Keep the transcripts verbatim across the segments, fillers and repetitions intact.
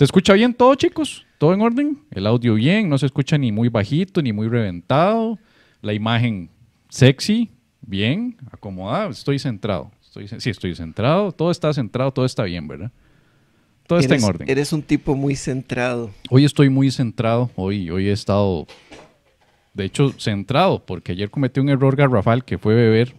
¿Se escucha bien todo, chicos? ¿Todo en orden? El audio bien, no se escucha ni muy bajito, ni muy reventado. La imagen sexy, bien, acomodada. Estoy centrado. Estoy, sí, estoy centrado. Todo está centrado, todo está bien, ¿verdad? Todo eres, está en orden. Eres un tipo muy centrado. Hoy estoy muy centrado. Hoy, hoy he estado, de hecho, centrado, porque ayer cometí un error garrafal que fue beber.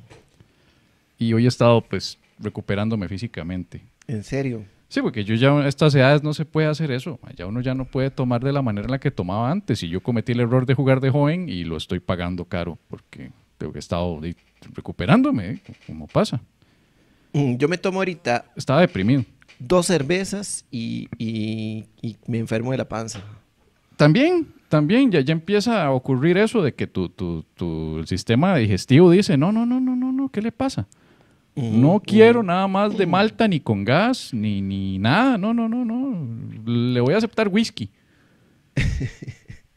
Y hoy he estado, pues, recuperándome físicamente. ¿En serio? Sí, porque yo ya a estas edades no se puede hacer eso. Ya uno ya no puede tomar de la manera en la que tomaba antes. Y yo cometí el error de jugar de joven y lo estoy pagando caro porque tengo que he estado recuperándome, ¿eh? Como pasa. Yo me tomo ahorita... Estaba deprimido. Dos cervezas y, y, y me enfermo de la panza. También, también. Ya, ya empieza a ocurrir eso de que tu, tu, tu sistema digestivo dice no, no, no, no, no, no, ¿qué le pasa? No quiero nada más de malta, ni con gas, ni, ni nada. No, no, no, no. Le voy a aceptar whisky.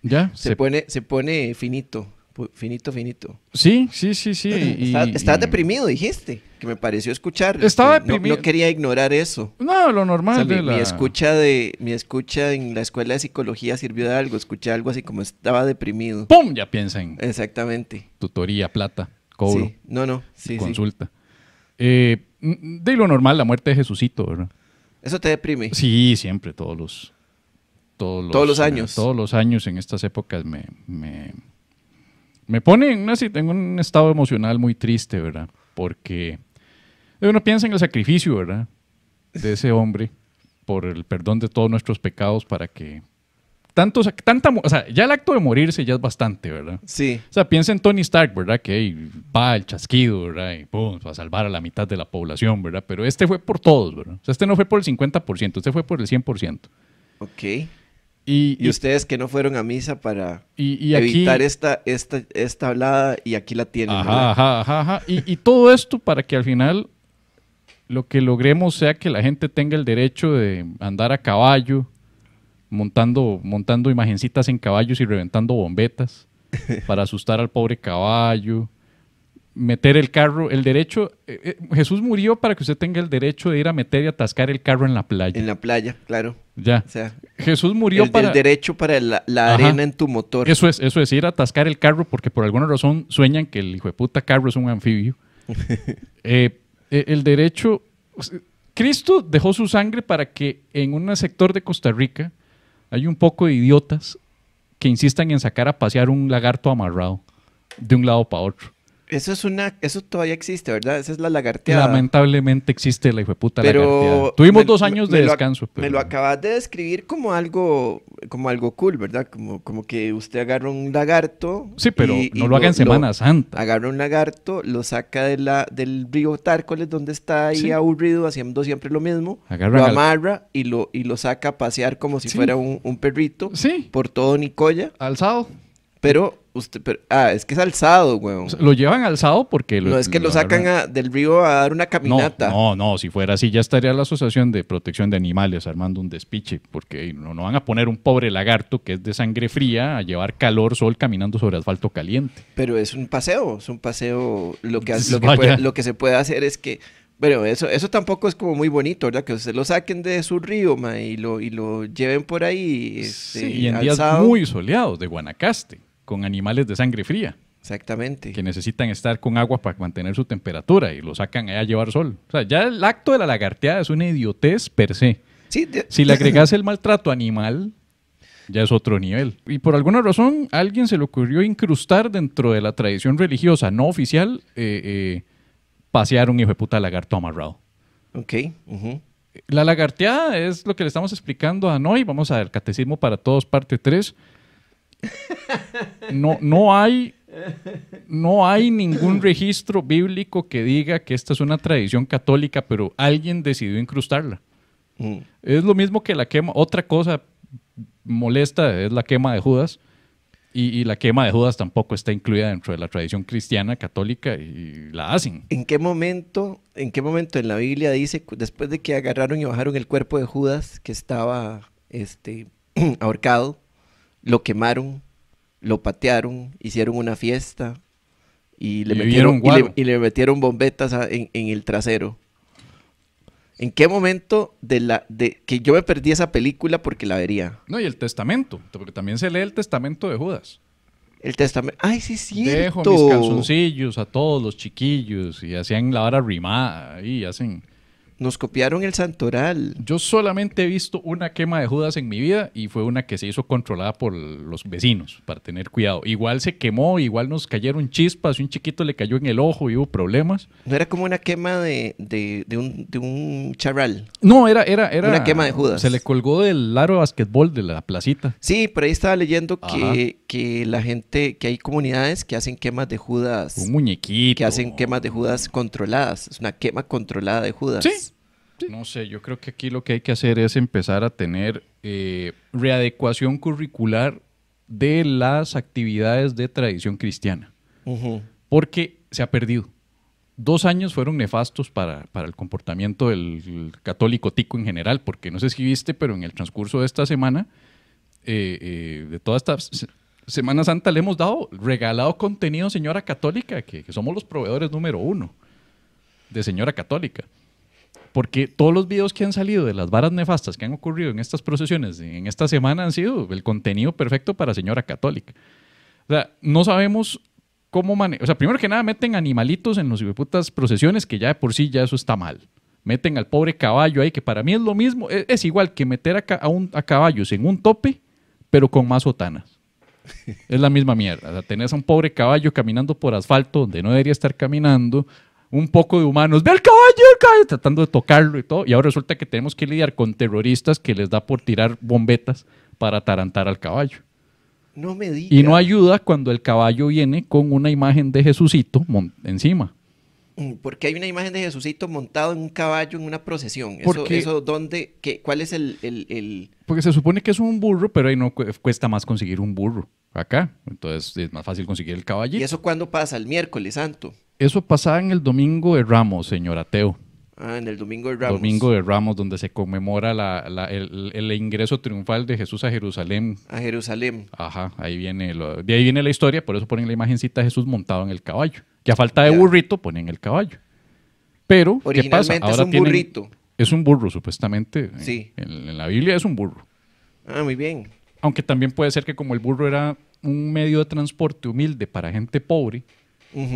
Ya. Se, se... pone, se pone finito, finito, finito. Sí, sí, sí, sí. Estaba, y, estaba y... deprimido, dijiste, que me pareció escuchar. Estaba deprimido. No, no quería ignorar eso. No, lo normal. O sea, de mi, la... mi, escucha de, mi escucha en la escuela de psicología sirvió de algo. Escuché algo así como estaba deprimido. ¡Pum! Ya piensan. Exactamente. Tutoría, plata, cobro. Sí. No, no. Sí, consulta. Sí. Eh, de lo normal, la muerte de Jesucito, ¿verdad? ¿Eso te deprime? Sí, siempre, todos los... Todos los, ¿Todos los años? Eh, todos los años en estas épocas me, me, me pone en, una, en un estado emocional muy triste, ¿verdad? Porque uno piensa en el sacrificio, ¿verdad? De ese hombre por el perdón de todos nuestros pecados para que... Tantos, tanta, o sea, ya el acto de morirse ya es bastante, ¿verdad? Sí. O sea, piensa en Tony Stark, ¿verdad? Que hey, va el chasquido, ¿verdad? Y pum, va a salvar a la mitad de la población, ¿verdad? Pero este fue por todos, ¿verdad? O sea, este no fue por el cincuenta por ciento, este fue por el cien por ciento. Ok. Y, y, y ustedes que no fueron a misa para y, y evitar aquí, esta, esta, esta hablada y aquí la tienen, ajá, ¿verdad? Ajá, ajá, ajá. Y, y todo esto para que al final lo que logremos sea que la gente tenga el derecho de andar a caballo, montando, montando imagencitas en caballos y reventando bombetas para asustar al pobre caballo, meter el carro, el derecho, eh, eh, Jesús murió para que usted tenga el derecho de ir a meter y atascar el carro en la playa. En la playa, claro. Ya. O sea, Jesús murió el, para... El derecho para la, la arena en tu motor. Eso es, eso es, ir a atascar el carro porque por alguna razón sueñan que el hijo de puta carro es un anfibio. eh, el derecho... Cristo dejó su sangre para que en un sector de Costa Rica hay un poco de idiotas que insistan en sacar a pasear un lagarto amarrado de un lado para otro. Eso es una, eso todavía existe, ¿verdad? Esa es la lagarteada. Lamentablemente existe la hijueputa lagarteada. Tuvimos me, dos años de descanso. Pero... Me lo acabas de describir como algo, como algo cool, ¿verdad? Como, como que usted agarra un lagarto. Sí, pero y, no y lo haga en Semana Santa. Agarra un lagarto, lo saca de la, del río Tárcoles, donde está ahí sí. aburrido, haciendo siempre lo mismo. Agarran lo amarra al... y, lo, y lo saca a pasear como si sí. fuera un, un perrito. Sí. Por todo Nicoya. Alzado. Pero... Usted, pero, ah, es que es alzado, weón. Lo llevan alzado porque... Lo, no, es que lo, lo sacan a, del río a dar una caminata. No, no, no, si fuera así ya estaría la Asociación de Protección de Animales armando un despiche, porque no, no van a poner un pobre lagarto que es de sangre fría a llevar calor, sol, caminando sobre asfalto caliente. Pero es un paseo, es un paseo. Lo que, lo que, puede, lo que se puede hacer es que... Bueno, eso, eso tampoco es como muy bonito, ¿verdad? Que se lo saquen de su río, ma, y, lo, y lo lleven por ahí este, sí, y en alzado. Días muy soleados de Guanacaste. Con animales de sangre fría. Exactamente. Que necesitan estar con agua para mantener su temperatura y lo sacan allá a llevar sol. O sea, ya el acto de la lagarteada es una idiotez per se. Sí, de... Si le agregas el maltrato animal, ya es otro nivel. Y por alguna razón, a alguien se le ocurrió incrustar dentro de la tradición religiosa no oficial eh, eh, pasear un hijo de puta lagarto amarrado. Ok. Uh-huh. La lagarteada es lo que le estamos explicando a Noy. Vamos a ver, Catecismo para Todos, parte tres. No, no hay, no hay ningún registro bíblico que diga que esta es una tradición católica, pero alguien decidió incrustarla. Mm. Es lo mismo que la quema. Otra cosa molesta es la quema de Judas. Y, y la quema de Judas tampoco está incluida dentro de la tradición cristiana católica y la hacen. ¿En qué momento, en qué momento en la Biblia dice, después de que agarraron y bajaron el cuerpo de Judas que estaba este, ahorcado? Lo quemaron, lo patearon, hicieron una fiesta y le, y metieron, y le, y le metieron bombetas a, en, en el trasero. ¿En qué momento de la, de, que yo me perdí esa película porque la vería? No, y el testamento, porque también se lee el testamento de Judas. El testamento... ¡Ay, sí es cierto! Dejo mis calzoncillos a todos los chiquillos y hacían la vara rimada y hacen... Nos copiaron el santoral. Yo solamente he visto una quema de Judas en mi vida y fue una que se hizo controlada por los vecinos para tener cuidado. Igual se quemó, igual nos cayeron chispas, un chiquito le cayó en el ojo y hubo problemas. ¿No era como una quema de, de, de, un, de un charral? No, era, era, era... Una quema de Judas. Se le colgó del aro de basquetbol de la placita. Sí, por ahí estaba leyendo que, que la gente, que hay comunidades que hacen quemas de Judas. Un muñequito. Que hacen quemas de Judas controladas. Es una quema controlada de Judas. Sí. Sí. No sé, yo creo que aquí lo que hay que hacer es empezar a tener eh, readecuación curricular de las actividades de tradición cristiana. Uh-huh. Porque se ha perdido. Dos años fueron nefastos para, para el comportamiento del católico tico en general, porque no sé si viste, pero en el transcurso de esta semana, eh, eh, de toda esta Semana Santa, le hemos dado, regalado contenido, señora católica, que, que somos los proveedores número uno de señora católica. Porque todos los videos que han salido de las varas nefastas que han ocurrido en estas procesiones, en esta semana, han sido el contenido perfecto para señora católica. O sea, no sabemos cómo manejar. O sea, primero que nada, meten animalitos en los hijueputas procesiones, que ya de por sí ya eso está mal. Meten al pobre caballo ahí, que para mí es lo mismo. Es, es igual que meter a, ca a, un, a caballos en un tope, pero con más sotanas. Es la misma mierda. O sea, tenés a un pobre caballo caminando por asfalto donde no debería estar caminando. Un poco de humanos, ve al caballo, el caballo, tratando de tocarlo y todo. Y ahora resulta que tenemos que lidiar con terroristas que les da por tirar bombetas para atarantar al caballo. No me digas. Y no ayuda cuando el caballo viene con una imagen de Jesucito encima. Porque hay una imagen de Jesucito montado en un caballo en una procesión. Eso, eso ¿dónde? Qué, ¿Cuál es el, el, el...? Porque se supone que es un burro, pero ahí no cuesta más conseguir un burro acá. Entonces es más fácil conseguir el caballito. ¿Y eso cuándo pasa? El miércoles santo. Eso pasaba en el Domingo de Ramos, señor ateo. Ah, en el Domingo de Ramos. Domingo de Ramos, donde se conmemora la, la, el, el ingreso triunfal de Jesús a Jerusalén. A Jerusalén. Ajá, ahí viene lo, de ahí viene la historia, por eso ponen la imagencita de Jesús montado en el caballo. Que a falta de ya. burrito ponen el caballo. Pero, ¿qué pasa? Ahora es un tienen, burrito. Es un burro, supuestamente. Sí. En, en la Biblia es un burro. Ah, muy bien. Aunque también puede ser que como el burro era un medio de transporte humilde para gente pobre,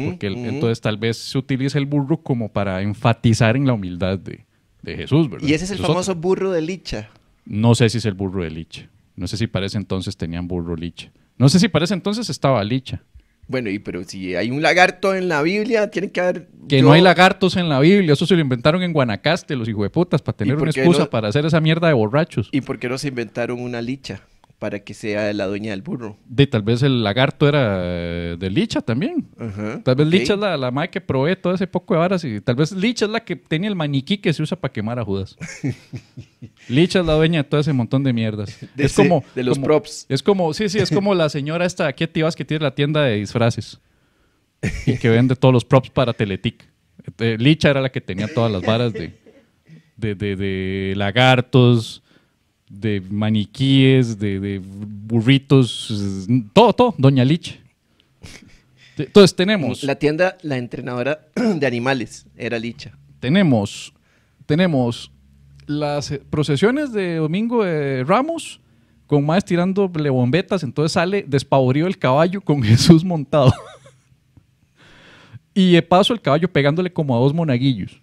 porque el, uh-huh. entonces tal vez se utiliza el burro como para enfatizar en la humildad de, de Jesús, ¿verdad? ¿Y ese es el famoso otro? burro de licha? No sé si es el burro de licha. No sé si para ese entonces tenían burro licha. No sé si para ese entonces estaba licha. Bueno, y pero si hay un lagarto en la Biblia, tiene que haber... Que yo... no hay lagartos en la Biblia. Eso se lo inventaron en Guanacaste, los hijueputas, para tener una excusa no... para hacer esa mierda de borrachos. ¿Y por qué no se inventaron una licha? Para que sea la dueña del burro. De tal vez el lagarto era de licha también. Uh-huh, tal vez okay. licha es la, la madre que provee todo ese poco de varas. Y tal vez licha es la que tenía el maniquí que se usa para quemar a Judas. Licha es la dueña de todo ese montón de mierdas. De, es como, de los como, props. Es como, sí, sí, es como la señora esta aquí a Tibás que tiene la tienda de disfraces. Y que vende todos los props para Teletic. Licha era la que tenía todas las varas de, de, de, de lagartos... de maniquíes, de, de burritos, todo, todo, doña Licha. Entonces tenemos... La tienda, la entrenadora de animales, era Licha. Tenemos, tenemos las procesiones de Domingo de Ramos, con más tirándole bombetas, entonces sale despavorido el caballo con Jesús montado. Y de paso el caballo pegándole como a dos monaguillos.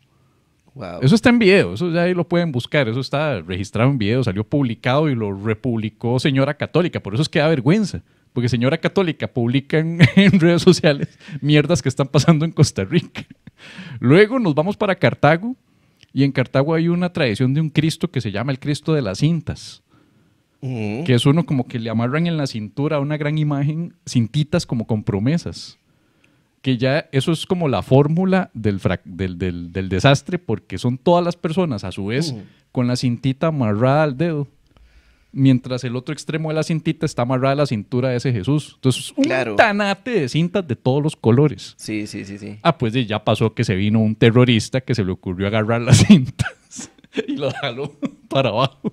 Wow. Eso está en video, eso ya ahí lo pueden buscar, eso está registrado en video, salió publicado y lo republicó Señora Católica, por eso es que da vergüenza, porque Señora Católica publica en, en redes sociales mierdas que están pasando en Costa Rica. Luego nos vamos para Cartago y en Cartago hay una tradición de un Cristo que se llama el Cristo de las cintas, uh-huh. que es uno como que le amarran en la cintura una gran imagen, cintitas como con promesas. Que ya eso es como la fórmula del, del, del, del desastre, porque son todas las personas, a su vez, uh. con la cintita amarrada al dedo, mientras el otro extremo de la cintita está amarrada a la cintura de ese Jesús. Entonces, un claro. tanate de cintas de todos los colores. Sí, sí, sí, sí. Ah, pues ya pasó que se vino un terrorista que se le ocurrió agarrar las cintas y lo jaló para abajo.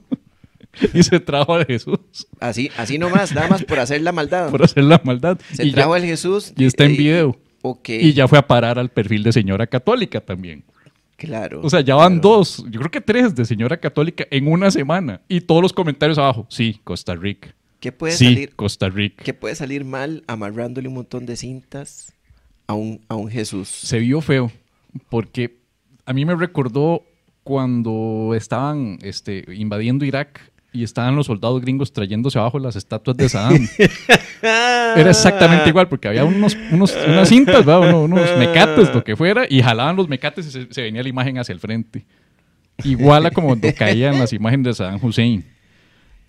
Y se trajo a Jesús. Así, así nomás, nada más por hacer la maldad. Por hacer la maldad. Se y trajo ya, al Jesús. Y está en video. Y, Okay. Y ya fue a parar al perfil de Señora Católica también. Claro. O sea, ya van claro. dos, yo creo que tres de señora católica en una semana. Y todos los comentarios abajo. Sí, Costa Rica. ¿Qué puede sí, salir, Costa Rica. ¿Qué puede salir mal amarrándole un montón de cintas a un, a un Jesús? Se vio feo, porque a mí me recordó cuando estaban este, invadiendo Irak y estaban los soldados gringos trayéndose abajo las estatuas de Saddam. Era exactamente igual, porque había unos, unos, unas cintas, unos, unos mecates, lo que fuera, y jalaban los mecates y se, se venía la imagen hacia el frente. Igual a como caían las imágenes de Saddam Hussein.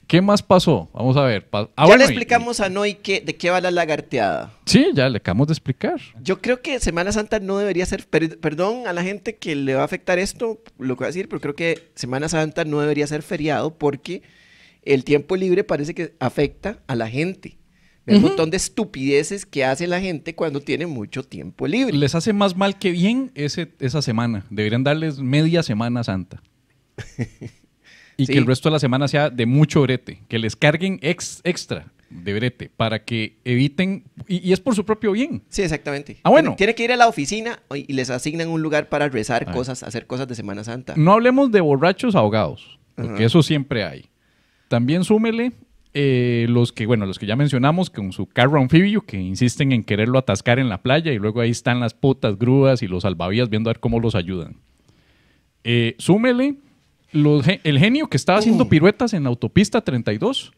¿Qué más pasó? Vamos a ver. Ah, ya bueno, le explicamos y, a Noy que, de qué va la lagarteada. Sí, ya le acabamos de explicar. Yo creo que Semana Santa no debería ser... Per, perdón a la gente que le va a afectar esto, lo que voy a decir, pero creo que Semana Santa no debería ser feriado porque el tiempo libre parece que afecta a la gente. Hay un uh-huh. montón de estupideces que hace la gente cuando tiene mucho tiempo libre. Les hace más mal que bien ese, esa semana. Deberían darles media Semana Santa. Y sí. que el resto de la semana sea de mucho brete, que les carguen ex, extra de brete para que eviten, y, y es por su propio bien. Sí, exactamente. Ah, bueno. Tiene que ir a la oficina y les asignan un lugar para rezar ah. cosas, hacer cosas de Semana Santa. No hablemos de borrachos ahogados, porque Ajá. eso siempre hay. También súmele eh, los que, bueno, los que ya mencionamos con su carro anfibio, que insisten en quererlo atascar en la playa y luego ahí están las putas grúas y los salvavidas viendo a ver cómo los ayudan. Eh, súmele Los, el genio que estaba haciendo uh. piruetas en la autopista treinta y dos,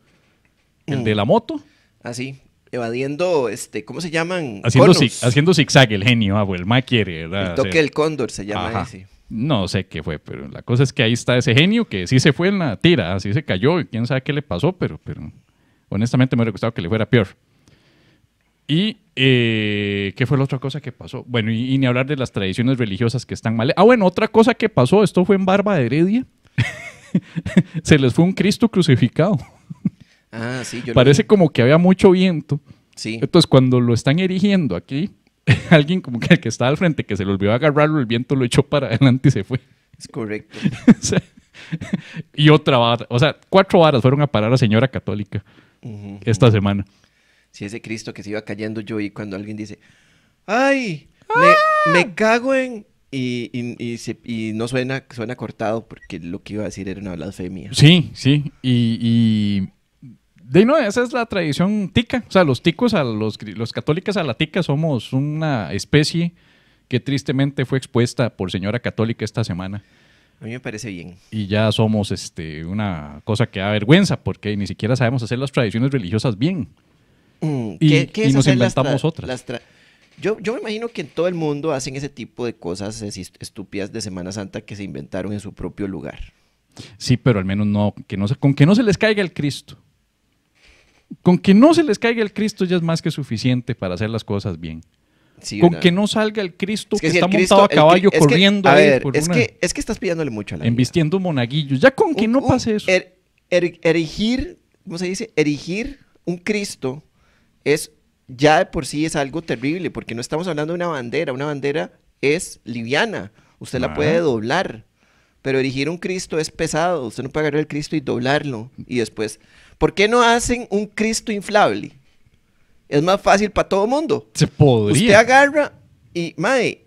el uh. de la moto. Así, evadiendo, este, ¿cómo se llaman? Haciendo, zig, haciendo zigzag el genio, ah, pues, el ma quiere, ¿verdad? El toque o sea, del cóndor se llama ajá. ese. No sé qué fue, pero la cosa es que ahí está ese genio que sí se fue en la tira, así se cayó y quién sabe qué le pasó, pero, pero honestamente me hubiera gustado que le fuera peor. Y, eh, ¿qué fue la otra cosa que pasó? Bueno, y, y ni hablar de las tradiciones religiosas que están mal. Ah, bueno, otra cosa que pasó, esto fue en Barba de Heredia. Se les fue un Cristo crucificado. Ah, sí, yo parece lo como que había mucho viento. Sí. Entonces, cuando lo están erigiendo aquí, alguien como que el que estaba al frente, que se le olvidó agarrarlo, el viento lo echó para adelante y se fue. Es correcto. O sea, y otra vara, o sea, cuatro varas fueron a parar a señora católica uh-huh. esta semana. Sí, ese Cristo que se iba cayendo yo y cuando alguien dice, ¡ay! ¡Ah! Me, me cago en... Y, y, y, se, y no suena, suena cortado porque lo que iba a decir era una blasfemia. Sí, sí. Y, y de no, esa es la tradición tica. O sea, los ticos, a los, los católicos a la tica somos una especie que tristemente fue expuesta por señora católica esta semana. A mí me parece bien. Y ya somos este, una cosa que da vergüenza porque ni siquiera sabemos hacer las tradiciones religiosas bien. Mm, y, ¿qué, qué y nos inventamos otras. Yo, yo me imagino que en todo el mundo hacen ese tipo de cosas estúpidas de Semana Santa que se inventaron en su propio lugar. Sí, pero al menos no, que no se, con que no se les caiga el Cristo. Con que no se les caiga el Cristo ya es más que suficiente para hacer las cosas bien. Sí, con una... que no salga el Cristo es que, que si está Cristo, montado a caballo el, corriendo. Es que, a ver, por es, una, que, es que estás pillándole mucho a la Embistiendo vida. Monaguillos. Ya con que un, no un, pase eso. Er, er, erigir, ¿cómo se dice? Erigir un Cristo es... ya de por sí es algo terrible, porque no estamos hablando de una bandera. Una bandera es liviana, usted la ah. puede doblar, pero erigir un Cristo es pesado, usted no puede agarrar el Cristo y doblarlo. Y después, ¿por qué no hacen un Cristo inflable? Es más fácil para todo el mundo. Se podría. Usted agarra y, mae,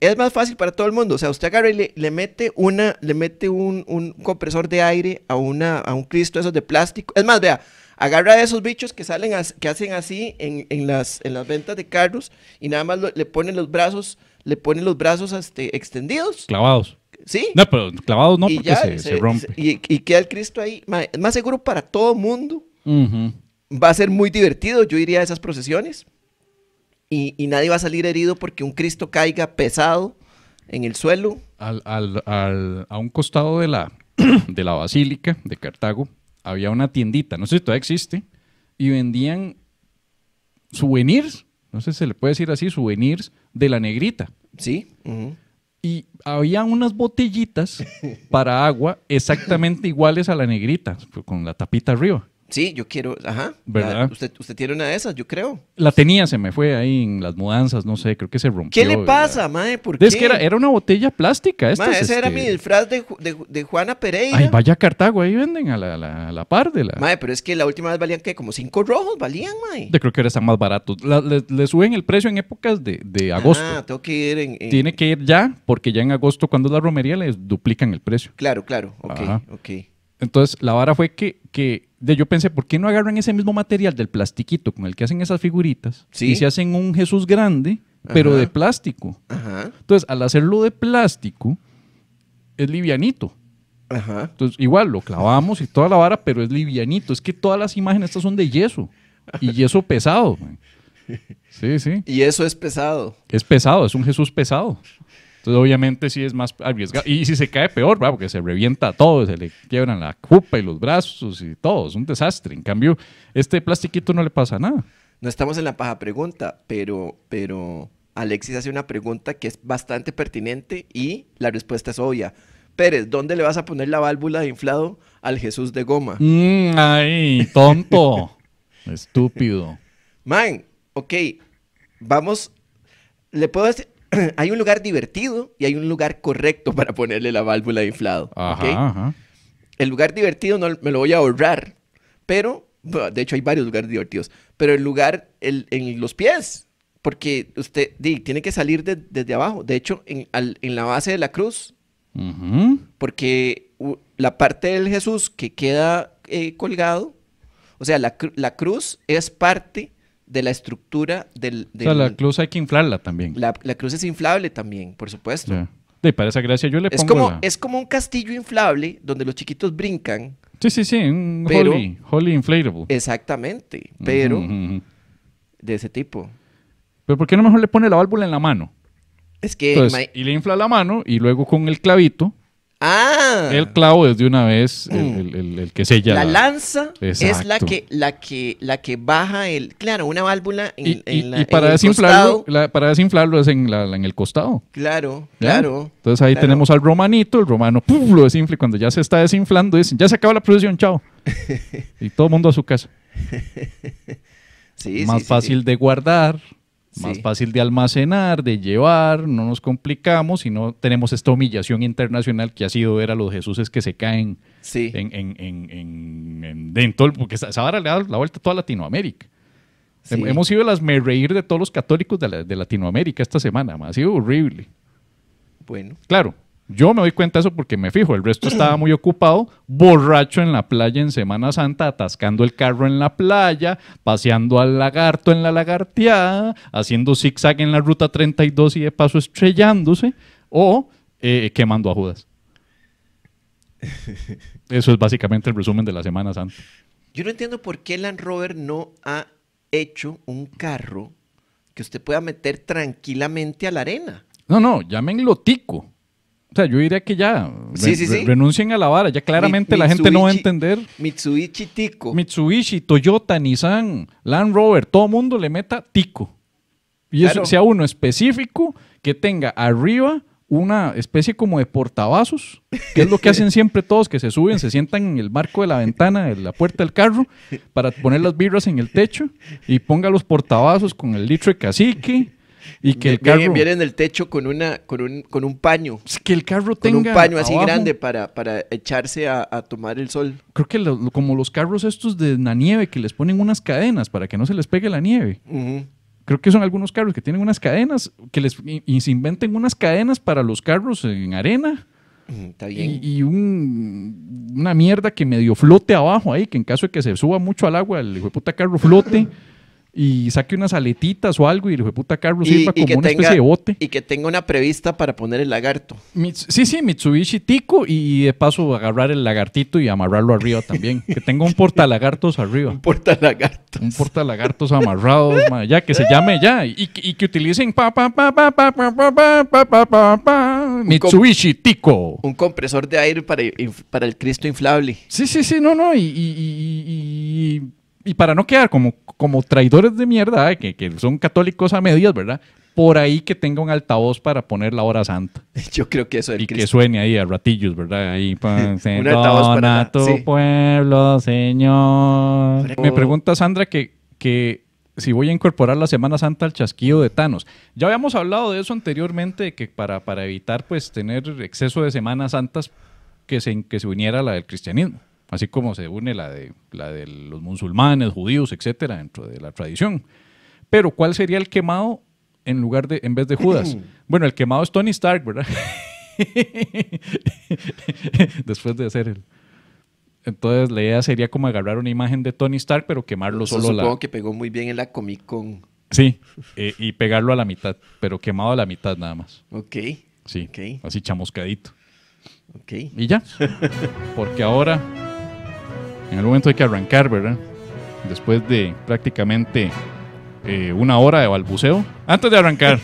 es más fácil para todo el mundo. O sea, usted agarra y le, le mete, una, le mete un, un compresor de aire a, una, a un Cristo esos de plástico. Es más, vea. Agarra a esos bichos que salen as, que hacen así en, en, las, en las ventas de carros y nada más lo, le ponen los brazos, le ponen los brazos este, extendidos. Clavados. Sí. No, pero clavados no, y porque se, se, se rompe. Se, y, y queda el Cristo ahí. Es más seguro para todo mundo. Uh-huh. Va a ser muy divertido, yo iría a esas procesiones. Y, y nadie va a salir herido porque un Cristo caiga pesado en el suelo. Al, al, al, a un costado de la, de la basílica de Cartago había una tiendita, no sé si todavía existe, y vendían souvenirs, no sé si se le puede decir así, souvenirs de la negrita. Sí. Uh-huh. Y había unas botellitas para agua exactamente iguales a la negrita, con la tapita arriba. Sí, yo quiero, ajá, ¿verdad? La, usted, usted tiene una de esas, yo creo. La tenía, se me fue ahí en las mudanzas, no sé, creo que se rompió. ¿Qué le pasa, mae? ¿Por qué? Es que era, era una botella plástica. Esta mae, es ese este... era mi disfraz de, de, de Juana Pereira. Ay, vaya Cartago, ahí venden a la, la, a la par de la... Mae, pero es que la última vez valían, ¿qué? Como cinco rojos valían, mae. Yo creo que ahora están más baratos. La, le, le suben el precio en épocas de, de agosto. Ah, tengo que ir en, en... Tiene que ir ya, porque ya en agosto, cuando es la romería, les duplican el precio. Claro, claro, ok, ajá. ok. Entonces, la vara fue que... que de, yo pensé, ¿por qué no agarran ese mismo material del plastiquito con el que hacen esas figuritas? ¿Sí? Y se hacen un Jesús grande, pero ajá, de plástico. Ajá. Entonces, al hacerlo de plástico, es livianito. Ajá. Entonces, igual, lo clavamos y toda la vara, pero es livianito. Es que todas las imágenes estas son de yeso. Y yeso pesado. Man. Sí, sí. Y eso es pesado. Es pesado, es un Jesús pesado. Entonces, obviamente, sí es más arriesgado. Y si se cae, peor, ¿verdad? Porque se revienta todo, se le quiebran la jupa y los brazos y todo. Es un desastre. En cambio, este plastiquito no le pasa nada. No estamos en la paja pregunta, pero, pero Alexis hace una pregunta que es bastante pertinente y la respuesta es obvia. Pérez, ¿dónde le vas a poner la válvula de inflado al Jesús de goma? Mm, ¡Ay, tonto! Estúpido. Man, ok, vamos. ¿Le puedo decir? Hay un lugar divertido y hay un lugar correcto para ponerle la válvula de inflado. Ajá, ¿okay? Ajá. El lugar divertido no me lo voy a ahorrar, pero... Bueno, de hecho, hay varios lugares divertidos. Pero el lugar el, en los pies, porque usted di, tiene que salir de, desde abajo. De hecho, en, al, en la base de la cruz. Uh-huh. Porque la parte del Jesús que queda eh, colgado, o sea, la, la cruz es parte... de la estructura del, del... O sea, la cruz hay que inflarla también. La, la cruz es inflable también, por supuesto. Yeah. De, para esa gracia yo le pongo... Es como, la... es como un castillo inflable donde los chiquitos brincan. Sí, sí, sí. Un pero, holy, holy inflatable. Exactamente. Pero uh-huh, uh-huh. de ese tipo. Pero ¿por qué no mejor le pone la válvula en la mano? Es que... Entonces, my... Y le infla la mano y luego con el clavito... Ah. El clavo es de una vez el, mm. el, el, el que sella. La, la... lanza. Exacto. Es la que, la, que, la que baja el... Claro, una válvula en, y, en y, la, y para en desinflarlo, la, para desinflarlo es en, la, en el costado. Claro, ¿ya? Claro. Entonces ahí claro. tenemos al romanito, el romano ¡puf! Lo desinfla y cuando ya se está desinflando dicen, ya se acaba la procesión, chao. Y todo el mundo a su casa. Sí, más sí, fácil sí. de guardar. Más sí. fácil de almacenar, de llevar, no nos complicamos y no tenemos esta humillación internacional que ha sido ver a los Jesuses que se caen sí. en, en, en, en, en, en todo, porque esa vara le da la vuelta a toda Latinoamérica. Sí. Hemos sido las me reír de todos los católicos de, la, de Latinoamérica esta semana, ha sido horrible. Bueno. Claro, yo me doy cuenta de eso porque me fijo, el resto estaba muy ocupado, borracho en la playa en Semana Santa, atascando el carro en la playa, paseando al lagarto en la lagarteada, haciendo zigzag en la Ruta treinta y dos y de paso estrellándose, o eh, quemando a Judas. Eso es básicamente el resumen de la Semana Santa. Yo no entiendo por qué Land Rover no ha hecho un carro que usted pueda meter tranquilamente a la arena. No, no, llámenlo tico. O sea, yo diría que ya sí, re, sí, sí. renuncien a la vara. Ya claramente Mi, la gente no va a entender. Mitsubishi tico. Mitsubishi, Toyota, Nissan, Land Rover, todo mundo le meta tico. Y claro. eso sea uno específico que tenga arriba una especie como de portavasos, que es lo que hacen siempre todos, que se suben, se sientan en el marco de la ventana, de la puerta del carro, para poner las birras en el techo y ponga los portavasos con el litro de cacique. Y que el carro viene en el techo con una con un, con un paño. Es que el carro tenga con un paño así abajo, grande para, para echarse a, a tomar el sol. Creo que lo, como los carros estos de la nieve que les ponen unas cadenas para que no se les pegue la nieve. Uh-huh. Creo que son algunos carros que tienen unas cadenas que les y, y se inventen unas cadenas para los carros en arena. Está bien. Y, y un, una mierda que medio flote abajo ahí, que en caso de que se suba mucho al agua el hijueputa carro flote. Y saque unas aletitas o algo y el hijo de puta carro sirva como una especie de bote. Y que tenga una prevista para poner el lagarto. Sí, sí, Mitsubishi tico y de paso agarrar el lagartito y amarrarlo arriba también. Que tenga un portalagartos arriba. Un portalagartos. Un portalagartos amarrado, ya que se llame ya. Y, y que utilicen pa, pa, pa, pa, pa, pa, pa, pa, pa, pa, pa, Mitsubishi tico. Un compresor de aire para, para el Cristo inflable. Sí, sí, sí, no, no. Y... y, y, y Y para no quedar como, como traidores de mierda, ¿eh? que, que son católicos a medias, ¿verdad? por ahí que tenga un altavoz para poner la hora santa. Yo creo que eso es el Y Cristo. Que suene ahí a ratillos, ¿verdad? Ahí, pan, un altavoz para tu sí. pueblo, Señor. Oh. Me pregunta Sandra que, que si voy a incorporar la Semana Santa al chasquido de Thanos. Ya habíamos hablado de eso anteriormente, de que para, para evitar pues tener exceso de Semanas Santas, que se, que se uniera la del cristianismo. Así como se une la de, la de los musulmanes, judíos, etcétera, dentro de la tradición. Pero ¿cuál sería el quemado? En lugar de, en vez de Judas. Bueno, el quemado es Tony Stark, ¿verdad? Después de hacer el... Entonces la idea sería como agarrar una imagen de Tony Stark, pero quemarlo Eso solo supongo la... Supongo que pegó muy bien en la Comic Con. Sí, eh, y pegarlo a la mitad, pero quemado a la mitad nada más. Ok. Sí, okay. Así chamuscadito. Ok. Y ya. Porque ahora, en algún momento hay que arrancar, ¿verdad? Después de prácticamente... Eh, una hora de balbuceo antes de arrancar,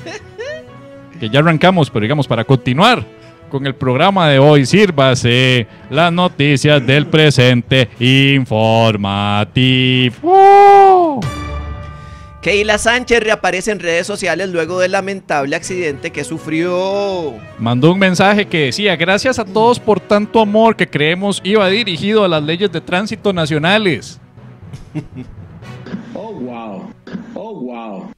que ya arrancamos, pero digamos para continuar con el programa de hoy, sírvase las noticias del presente informativo. Keila Sánchez reaparece en redes sociales luego del lamentable accidente que sufrió. Mandó un mensaje que decía: gracias a todos por tanto amor que creemos iba dirigido a las leyes de tránsito nacionales. Oh, wow. Oh, wow.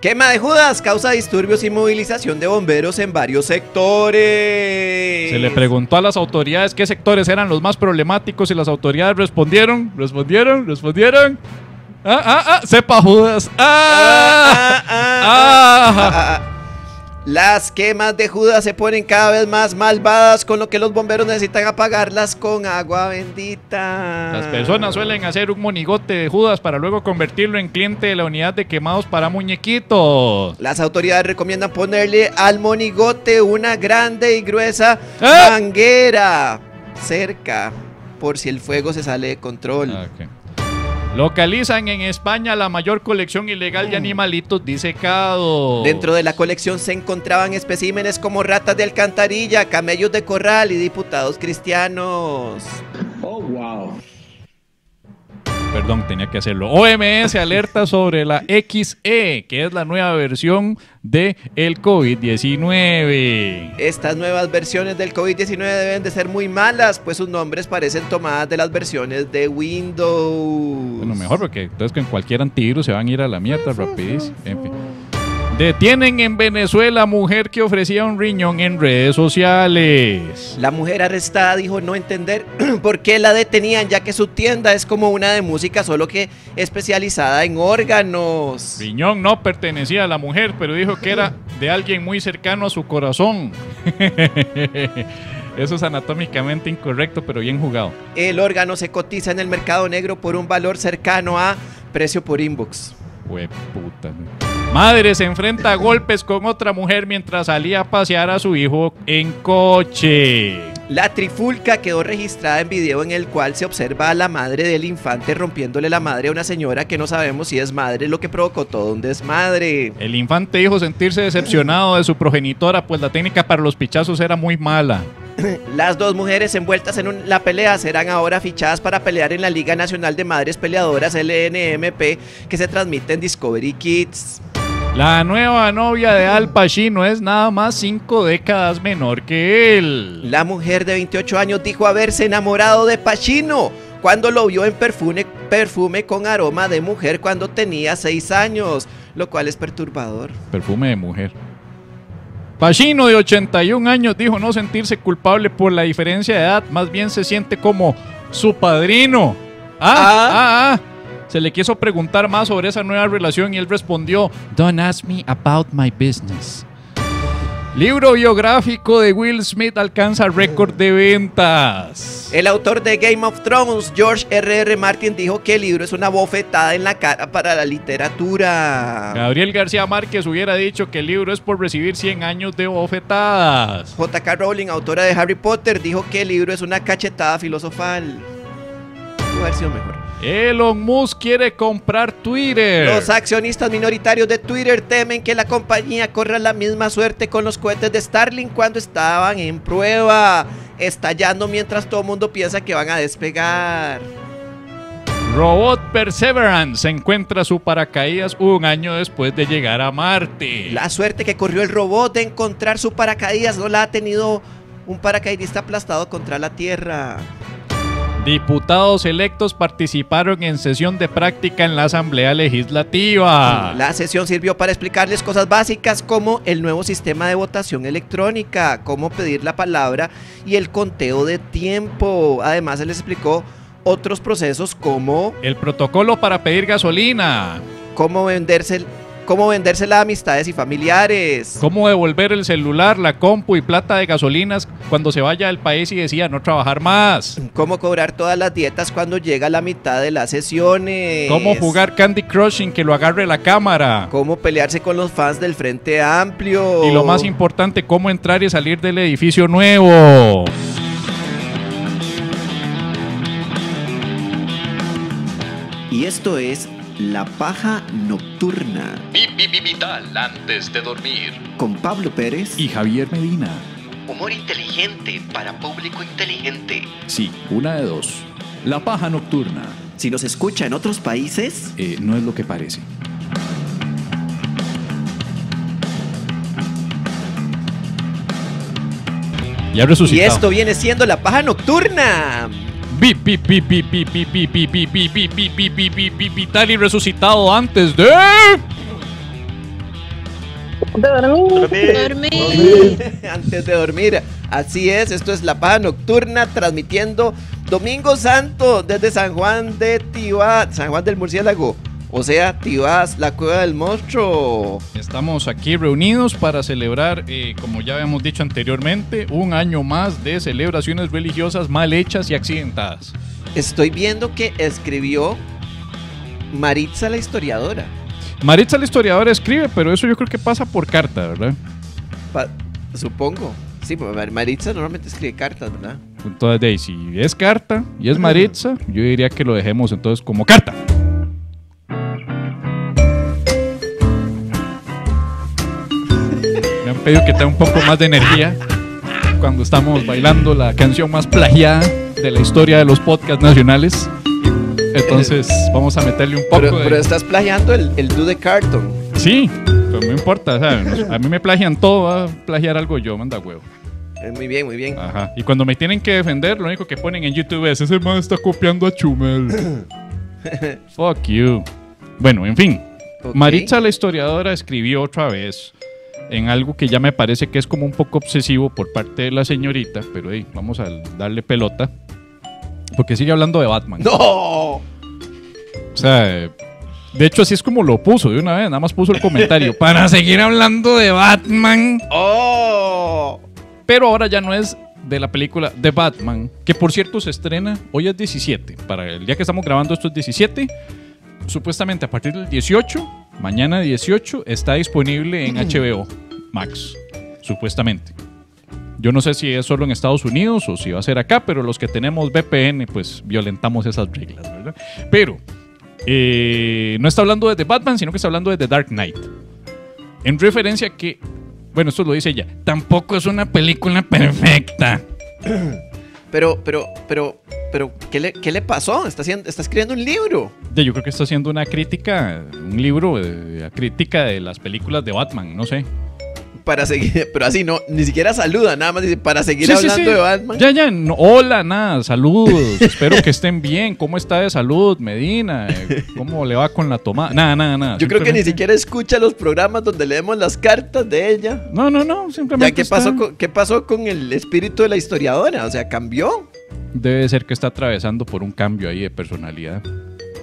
Quema de Judas causa disturbios y movilización de bomberos en varios sectores. Se le preguntó a las autoridades qué sectores eran los más problemáticos y las autoridades respondieron, respondieron, respondieron. Ah, ah, ah, sepa Judas. Ah, ah, ah, ah, ah, ah, ah. Las quemas de Judas se ponen cada vez más malvadas, con lo que los bomberos necesitan apagarlas con agua bendita. Las personas suelen hacer un monigote de Judas para luego convertirlo en cliente de la unidad de quemados para muñequitos. Las autoridades recomiendan ponerle al monigote una grande y gruesa ¿Eh? manguera cerca, por si el fuego se sale de control. Ah, okay. Localizan en España la mayor colección ilegal de animalitos disecados. Dentro de la colección se encontraban especímenes como ratas de alcantarilla, camellos de corral y diputados cristianos. Oh, wow. Perdón, tenía que hacerlo. O M S alerta sobre la X E, que es la nueva versión de el COVID diecinueve. Estas nuevas versiones del COVID diecinueve deben de ser muy malas, pues sus nombres parecen tomadas de las versiones de Windows. Bueno, mejor porque entonces con cualquier antivirus se van a ir a la mierda rapidísimo. En fin. Detienen en Venezuela mujer que ofrecía un riñón en redes sociales. La mujer arrestada dijo no entender por qué la detenían, ya que su tienda es como una de música, solo que especializada en órganos. Riñón no pertenecía a la mujer, pero dijo que era de alguien muy cercano a su corazón. Eso es anatómicamente incorrecto, pero bien jugado. El órgano se cotiza en el mercado negro por un valor cercano a precio por inbox. Hueputa. Madre se enfrenta a golpes con otra mujer mientras salía a pasear a su hijo en coche. La trifulca quedó registrada en video en el cual se observa a la madre del infante rompiéndole la madre a una señora que no sabemos si es madre, lo que provocó todo un desmadre. El infante dijo sentirse decepcionado de su progenitora, pues la técnica para los pichazos era muy mala. Las dos mujeres envueltas en un, la pelea serán ahora fichadas para pelear en la Liga Nacional de Madres Peleadoras L N M P, que se transmite en Discovery Kids. La nueva novia de Al Pacino es nada más cinco décadas menor que él. La mujer de veintiocho años dijo haberse enamorado de Pacino cuando lo vio en perfume, perfume con aroma de mujer cuando tenía seis años, lo cual es perturbador. Perfume de mujer. Pacino, de ochenta y un años, dijo no sentirse culpable por la diferencia de edad, más bien se siente como su padrino. Ah, ah, ah. ah. Se le quiso preguntar más sobre esa nueva relación y él respondió: "Don't ask me about my business". Libro biográfico de Will Smith alcanza récord de ventas. El autor de Game of Thrones, George R R. Martin, dijo que el libro es una bofetada en la cara para la literatura. Gabriel García Márquez hubiera dicho que el libro es por recibir cien años de bofetadas. J K. Rowling, autora de Harry Potter, dijo que el libro es una cachetada filosofal. Pudo haber sido mejor. Elon Musk quiere comprar Twitter. Los accionistas minoritarios de Twitter temen que la compañía corra la misma suerte con los cohetes de Starlink cuando estaban en prueba, estallando mientras todo el mundo piensa que van a despegar. Robot Perseverance encuentra su paracaídas un año después de llegar a Marte. La suerte que corrió el robot de encontrar su paracaídas no la ha tenido un paracaidista aplastado contra la Tierra. Diputados electos participaron en sesión de práctica en la Asamblea Legislativa. La sesión sirvió para explicarles cosas básicas como el nuevo sistema de votación electrónica, cómo pedir la palabra y el conteo de tiempo. Además se les explicó otros procesos como el protocolo para pedir gasolina, cómo venderse el Cómo vendérsela a amistades y familiares, cómo devolver el celular, la compu y plata de gasolinas cuando se vaya del país y decida no trabajar más, cómo cobrar todas las dietas cuando llega a la mitad de las sesiones, cómo jugar Candy Crush sin que lo agarre la cámara, cómo pelearse con los fans del Frente Amplio y lo más importante, cómo entrar y salir del edificio nuevo. Y esto es La Paja Nocturna. Vital antes de dormir. Con Pablo Pérez y Javier Medina. Humor inteligente para público inteligente. Sí, una de dos. La Paja Nocturna. Si nos escucha en otros países, eh, no es lo que parece. Ya resucitado. Y esto viene siendo La Paja Nocturna. Vital y resucitado antes de dormir. Dormir. Antes de dormir. Así es, esto es La Paja Nocturna, transmitiendo Domingo Santo desde San Juan de Tibás, San Juan del Murciélago. O sea, Tibás, la Cueva del Monstruo. Estamos aquí reunidos para celebrar, eh, como ya habíamos dicho anteriormente, un año más de celebraciones religiosas mal hechas y accidentadas. Estoy viendo que escribió Maritza la historiadora. Maritza la historiadora escribe, pero eso yo creo que pasa por carta, ¿verdad? Pa- supongo. Sí, porque Maritza normalmente escribe cartas, ¿verdad? Entonces, de ahí, si es carta y es Maritza, yo diría que lo dejemos entonces como carta. Pedido que tenga un poco más de energía cuando estamos bailando la canción más plagiada de la historia de los podcasts nacionales. Entonces vamos a meterle un poco. Pero, de... pero estás plagiando el, el Do the Carton. Sí, pero no importa, ¿sabes? A mí me plagian todo, a plagiar algo yo, manda huevo. Muy bien, muy bien. Ajá. Y cuando me tienen que defender, lo único que ponen en YouTube es: ese man está copiando a Chumel. Fuck you. Bueno, en fin, okay. Maritza la historiadora escribió otra vez en algo que ya me parece que es como un poco obsesivo por parte de la señorita, pero hey, vamos a darle pelota porque sigue hablando de Batman. ¡No! O sea, de hecho así es como lo puso de una vez, nada más puso el comentario para seguir hablando de Batman. ¡Oh! Pero ahora ya no es de la película de Batman, que por cierto se estrena, hoy es diecisiete, para el día que estamos grabando esto es diecisiete, supuestamente a partir del dieciocho... Mañana dieciocho está disponible en H B O Max, supuestamente. Yo no sé si es solo en Estados Unidos o si va a ser acá, pero los que tenemos V P N, pues violentamos esas reglas, ¿verdad? Pero eh, no está hablando de The Batman, sino que está hablando de The Dark Knight. En referencia a que, bueno, esto lo dice ella, tampoco es una película perfecta. Pero, pero, pero, pero, ¿qué le, qué le pasó? ¿Está, haciendo, está escribiendo un libro? Yo creo que está haciendo una crítica, un libro, la crítica de las películas de Batman, no sé. Para seguir, pero así no, ni siquiera saluda, nada más dice, para seguir sí, hablando sí, sí. de Batman. Ya, ya, no, hola, nada, saludos, espero que estén bien, ¿cómo está de salud, Medina? ¿Cómo le va con la tomada? Nada, nada, nada. Yo creo que ni siquiera escucha los programas donde leemos las cartas de ella. No, no, no, simplemente ya, ¿qué está... pasó con, ¿qué pasó con el espíritu de la historiadora? O sea, ¿cambió? Debe ser que está atravesando por un cambio ahí de personalidad.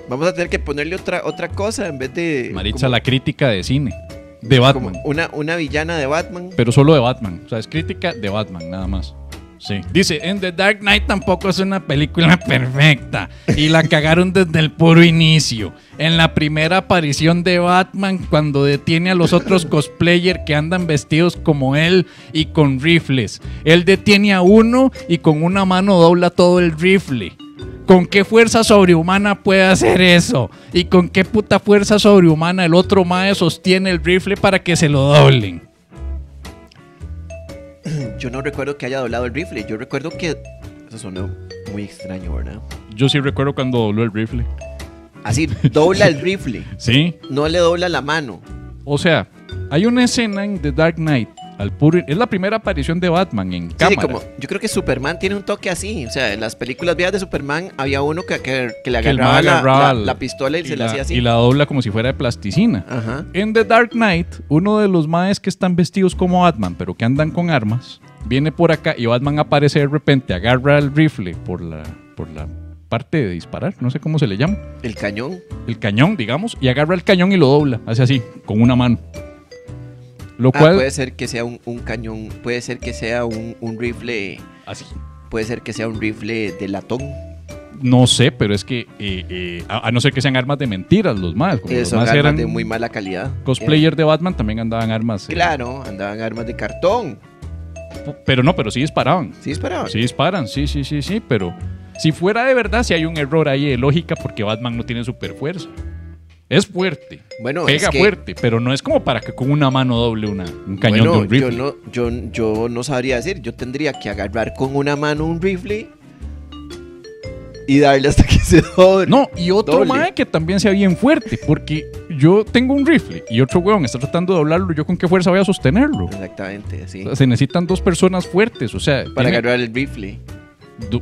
Vamos a tener que ponerle otra, otra cosa en vez de... Maritza, como... la crítica de cine, de Batman. Como una, una villana de Batman. Pero solo de Batman, o sea, es crítica de Batman, nada más. Sí. Dice, en The Dark Knight tampoco es una película perfecta y la cagaron desde el puro inicio. En la primera aparición de Batman, cuando detiene a los otros cosplayers que andan vestidos como él y con rifles. Él detiene a uno y con una mano dobla todo el rifle. ¿Con qué fuerza sobrehumana puede hacer eso? ¿Y con qué puta fuerza sobrehumana el otro mae sostiene el rifle para que se lo doblen? Yo no recuerdo que haya doblado el rifle. Yo recuerdo que... Eso sonó muy extraño, ¿verdad? Yo sí recuerdo cuando dobló el rifle. Así, dobla el rifle. Sí. No le dobla la mano. O sea, hay una escena en The Dark Knight. Al puro, es la primera aparición de Batman en sí, cámara. Sí, como, yo creo que Superman tiene un toque así. O sea, en las películas viejas de Superman había uno que, que, que le agarraba, que agarraba la, la, la, la pistola y, y se la hacía así. Y la dobla como si fuera de plasticina. Ajá. En The Dark Knight, uno de los maes que están vestidos como Batman, pero que andan con armas, viene por acá y Batman aparece de repente, agarra el rifle por la... Por la parte de disparar, no sé cómo se le llama. El cañón. El cañón, digamos, y agarra el cañón y lo dobla, hace así, con una mano. Lo cual... Ah, puede ser que sea un, un cañón, puede ser que sea un, un rifle... Así. Puede ser que sea un rifle de latón. No sé, pero es que, eh, eh, a, a no ser que sean armas de mentiras los más. Como Eso, los más armas eran de muy mala calidad. Cosplayers eh. de Batman también andaban armas... Eh, claro, andaban armas de cartón. Pero no, pero sí disparaban. Sí disparaban. Sí disparan, sí, sí, sí, sí, pero... Si fuera de verdad, si hay un error ahí de lógica, porque Batman no tiene super fuerza. Es fuerte, bueno, pega es que, fuerte, pero no es como para que con una mano doble una, un cañón bueno, de un rifle. Yo no, yo, yo no sabría decir, yo tendría que agarrar con una mano un rifle y darle hasta que se doble. No, y otro mae que también sea bien fuerte, porque yo tengo un rifle y otro weón está tratando de doblarlo, ¿yo con qué fuerza voy a sostenerlo? Exactamente, sí. O sea, se necesitan dos personas fuertes, o sea... Para tiene... agarrar el rifle.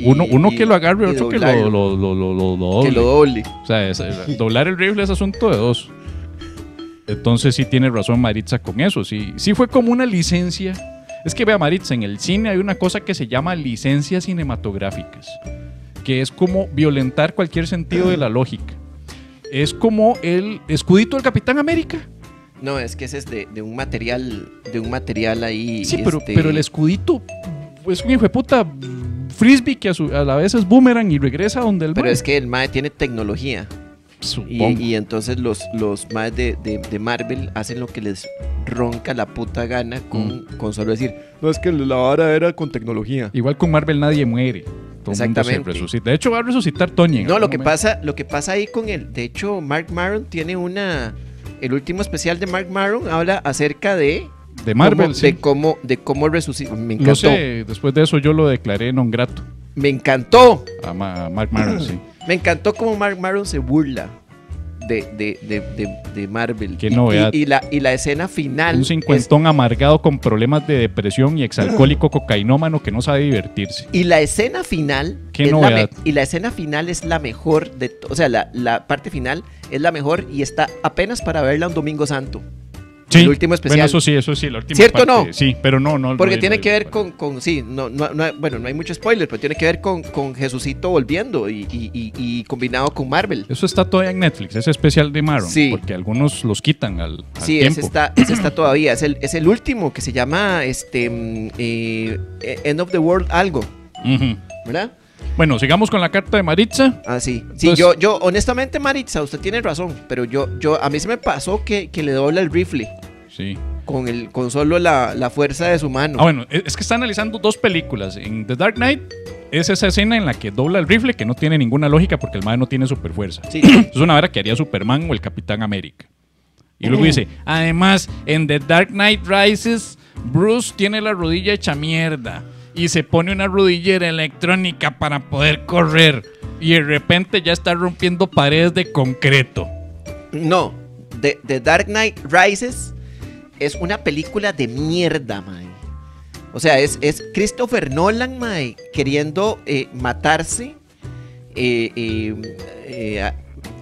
Uno, y, uno que lo agarre y otro que lo, lo, lo, lo, lo doble. Que lo doble. O sea, es, es, doblar el rifle es asunto de dos. Entonces sí tiene razón Maritza con eso. Sí, sí fue como una licencia. Es que vea Maritza, en el cine hay una cosa que se llama licencias cinematográficas, que es como violentar cualquier sentido de la lógica. Es como el escudito del Capitán América. No, es que ese es de, de un material, de un material ahí. Sí, pero, este... pero el escudito es un hijo de puta frisbee que a, su, a la vez es boomerang y regresa donde el mae. Pero es que el mae tiene tecnología. Y, y entonces los, los maes de, de, de Marvel hacen lo que les ronca la puta gana con, mm. con solo decir, no, es que la vara era con tecnología. Igual con Marvel nadie muere. Todo Exactamente. Mundo se resucita. De hecho va a resucitar Tony. No, lo que, pasa, lo que pasa ahí con él. De hecho Mark Maron tiene una... El último especial de Mark Maron habla acerca de... De Marvel, cómo, sí. De cómo, de cómo resucitó. Me encantó. Lo sé, después de eso yo lo declaré non grato. Me encantó. A, Ma a Mark Maron, sí. Me encantó cómo Mark Maron se burla de, de, de, de, de Marvel. Qué y, novedad. Y, y, la, y la escena final. Un cincuentón es... amargado con problemas de depresión y exalcohólico cocainómano que no sabe divertirse. Y la escena final. Qué es novedad. La y la escena final es la mejor de. O sea, la, la parte final es la mejor y está apenas para verla un Domingo Santo. Sí, el último especial. Bueno, eso sí, eso sí, la última ¿Cierto parte, no? Sí, pero no, no. Porque no hay, tiene no que ver con, con sí, no, no, no, bueno, no hay mucho spoiler, pero tiene que ver con, con Jesucito volviendo y, y, y, y combinado con Marvel. Eso está todavía en Netflix, ese especial de Maron, sí. Porque algunos los quitan al, al sí, tiempo. Sí, ese está, ese está todavía, es el, es el último que se llama este, eh, End of the World algo, uh-huh. ¿Verdad? Bueno, sigamos con la carta de Maritza. Ah, sí. Sí, Entonces, yo, yo, honestamente, Maritza, usted tiene razón, pero yo, yo, a mí se me pasó que, que le dobla el rifle. Sí. Con, el, con solo la, la fuerza de su mano. Ah, bueno, es que está analizando dos películas. En The Dark Knight es esa escena en la que dobla el rifle, que no tiene ninguna lógica porque el mae no tiene superfuerza. Sí. Es una vara que haría Superman o el Capitán América. Y luego uh. dice, además, en The Dark Knight Rises, Bruce tiene la rodilla hecha mierda. Y se pone una rodillera electrónica para poder correr. Y de repente ya está rompiendo paredes de concreto. No, The, The Dark Knight Rises es una película de mierda, mae. O sea, es, es Christopher Nolan, mae, queriendo eh, matarse eh, eh, eh,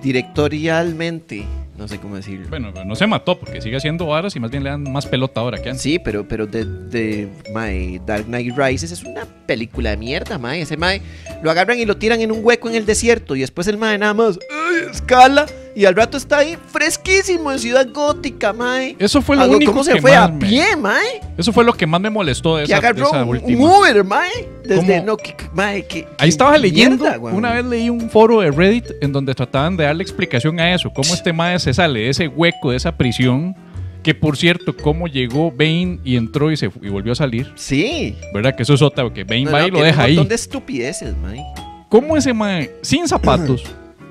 directorialmente. No sé cómo decirlo. Bueno, no se mató porque sigue haciendo varas y más bien le dan más pelota ahora que antes. Sí, pero, pero de, de mae, Dark Knight Rises es una película de mierda, mae. Ese mae lo agarran y lo tiran en un hueco en el desierto y después el mae nada más ¡ay, escala! Y al rato está ahí fresquísimo en Ciudad Gótica, mae. Eso fue lo Algo, único ¿cómo se que fue a pie, me... mae? Eso fue lo que más me molestó de esa, agarró de esa última. Un Uber, mae. Desde no, que, mae, que, ahí estabas leyendo. Mierda, una vez leí un foro de Reddit en donde trataban de darle explicación a eso, cómo este mae se sale de ese hueco, de esa prisión. Que por cierto, cómo llegó Bane y entró y se y volvió a salir. Sí. ¿Verdad? Que eso es otra, que Bane no, va no, y lo deja ahí. Un montón ahí. De estupideces, mae. ¿Cómo ese mae, sin zapatos,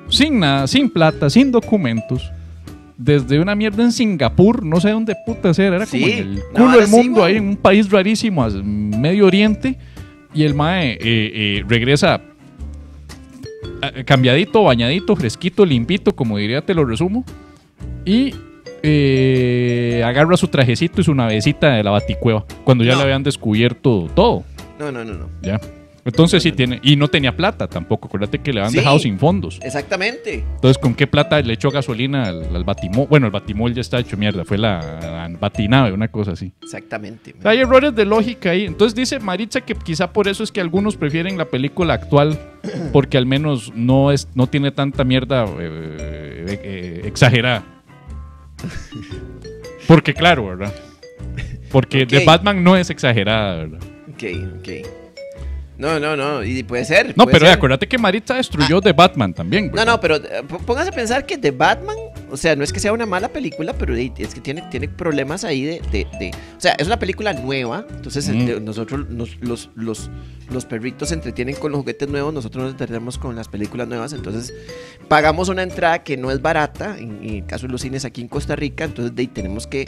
sin nada, sin plata, sin documentos, desde una mierda en Singapur, no sé dónde puta era, era sí, como en el culo del mundo, sí, bueno. Ahí en un país rarísimo, Medio Oriente, y el mae eh, eh, regresa cambiadito, bañadito, fresquito, limpito, como diría, te lo resumo. Y eh, agarra su trajecito y su navecita de la baticueva, cuando ya no. le habían descubierto todo. No, no, no, no. Ya. Entonces sí tiene, y no tenía plata tampoco, acuérdate que le habían sí, dejado sin fondos. Exactamente. Entonces, ¿con qué plata le echó gasolina al, al batimol? Bueno, el batimol ya está hecho mierda, fue la, la batinave, una cosa así. Exactamente. Hay errores de lógica ahí. Entonces dice Maritza que quizá por eso es que algunos prefieren la película actual, porque al menos no, es, no tiene tanta mierda eh, eh, eh, exagerada. Porque claro, ¿verdad? Porque okay. The Batman no es exagerada, ¿verdad? Ok, ok. No, no, no, y puede ser. No, puede pero ser. Acuérdate que Maritza destruyó ah. The Batman también, güey. No, no, pero póngase a pensar que The Batman, o sea, no es que sea una mala película, pero es que tiene, tiene problemas ahí de, de, de... O sea, es una película nueva, entonces mm. de, nosotros, nos, los, los, los perritos se entretienen con los juguetes nuevos, nosotros nos entretenemos con las películas nuevas, entonces pagamos una entrada que no es barata, en, en el caso de los cines aquí en Costa Rica, entonces de, tenemos que...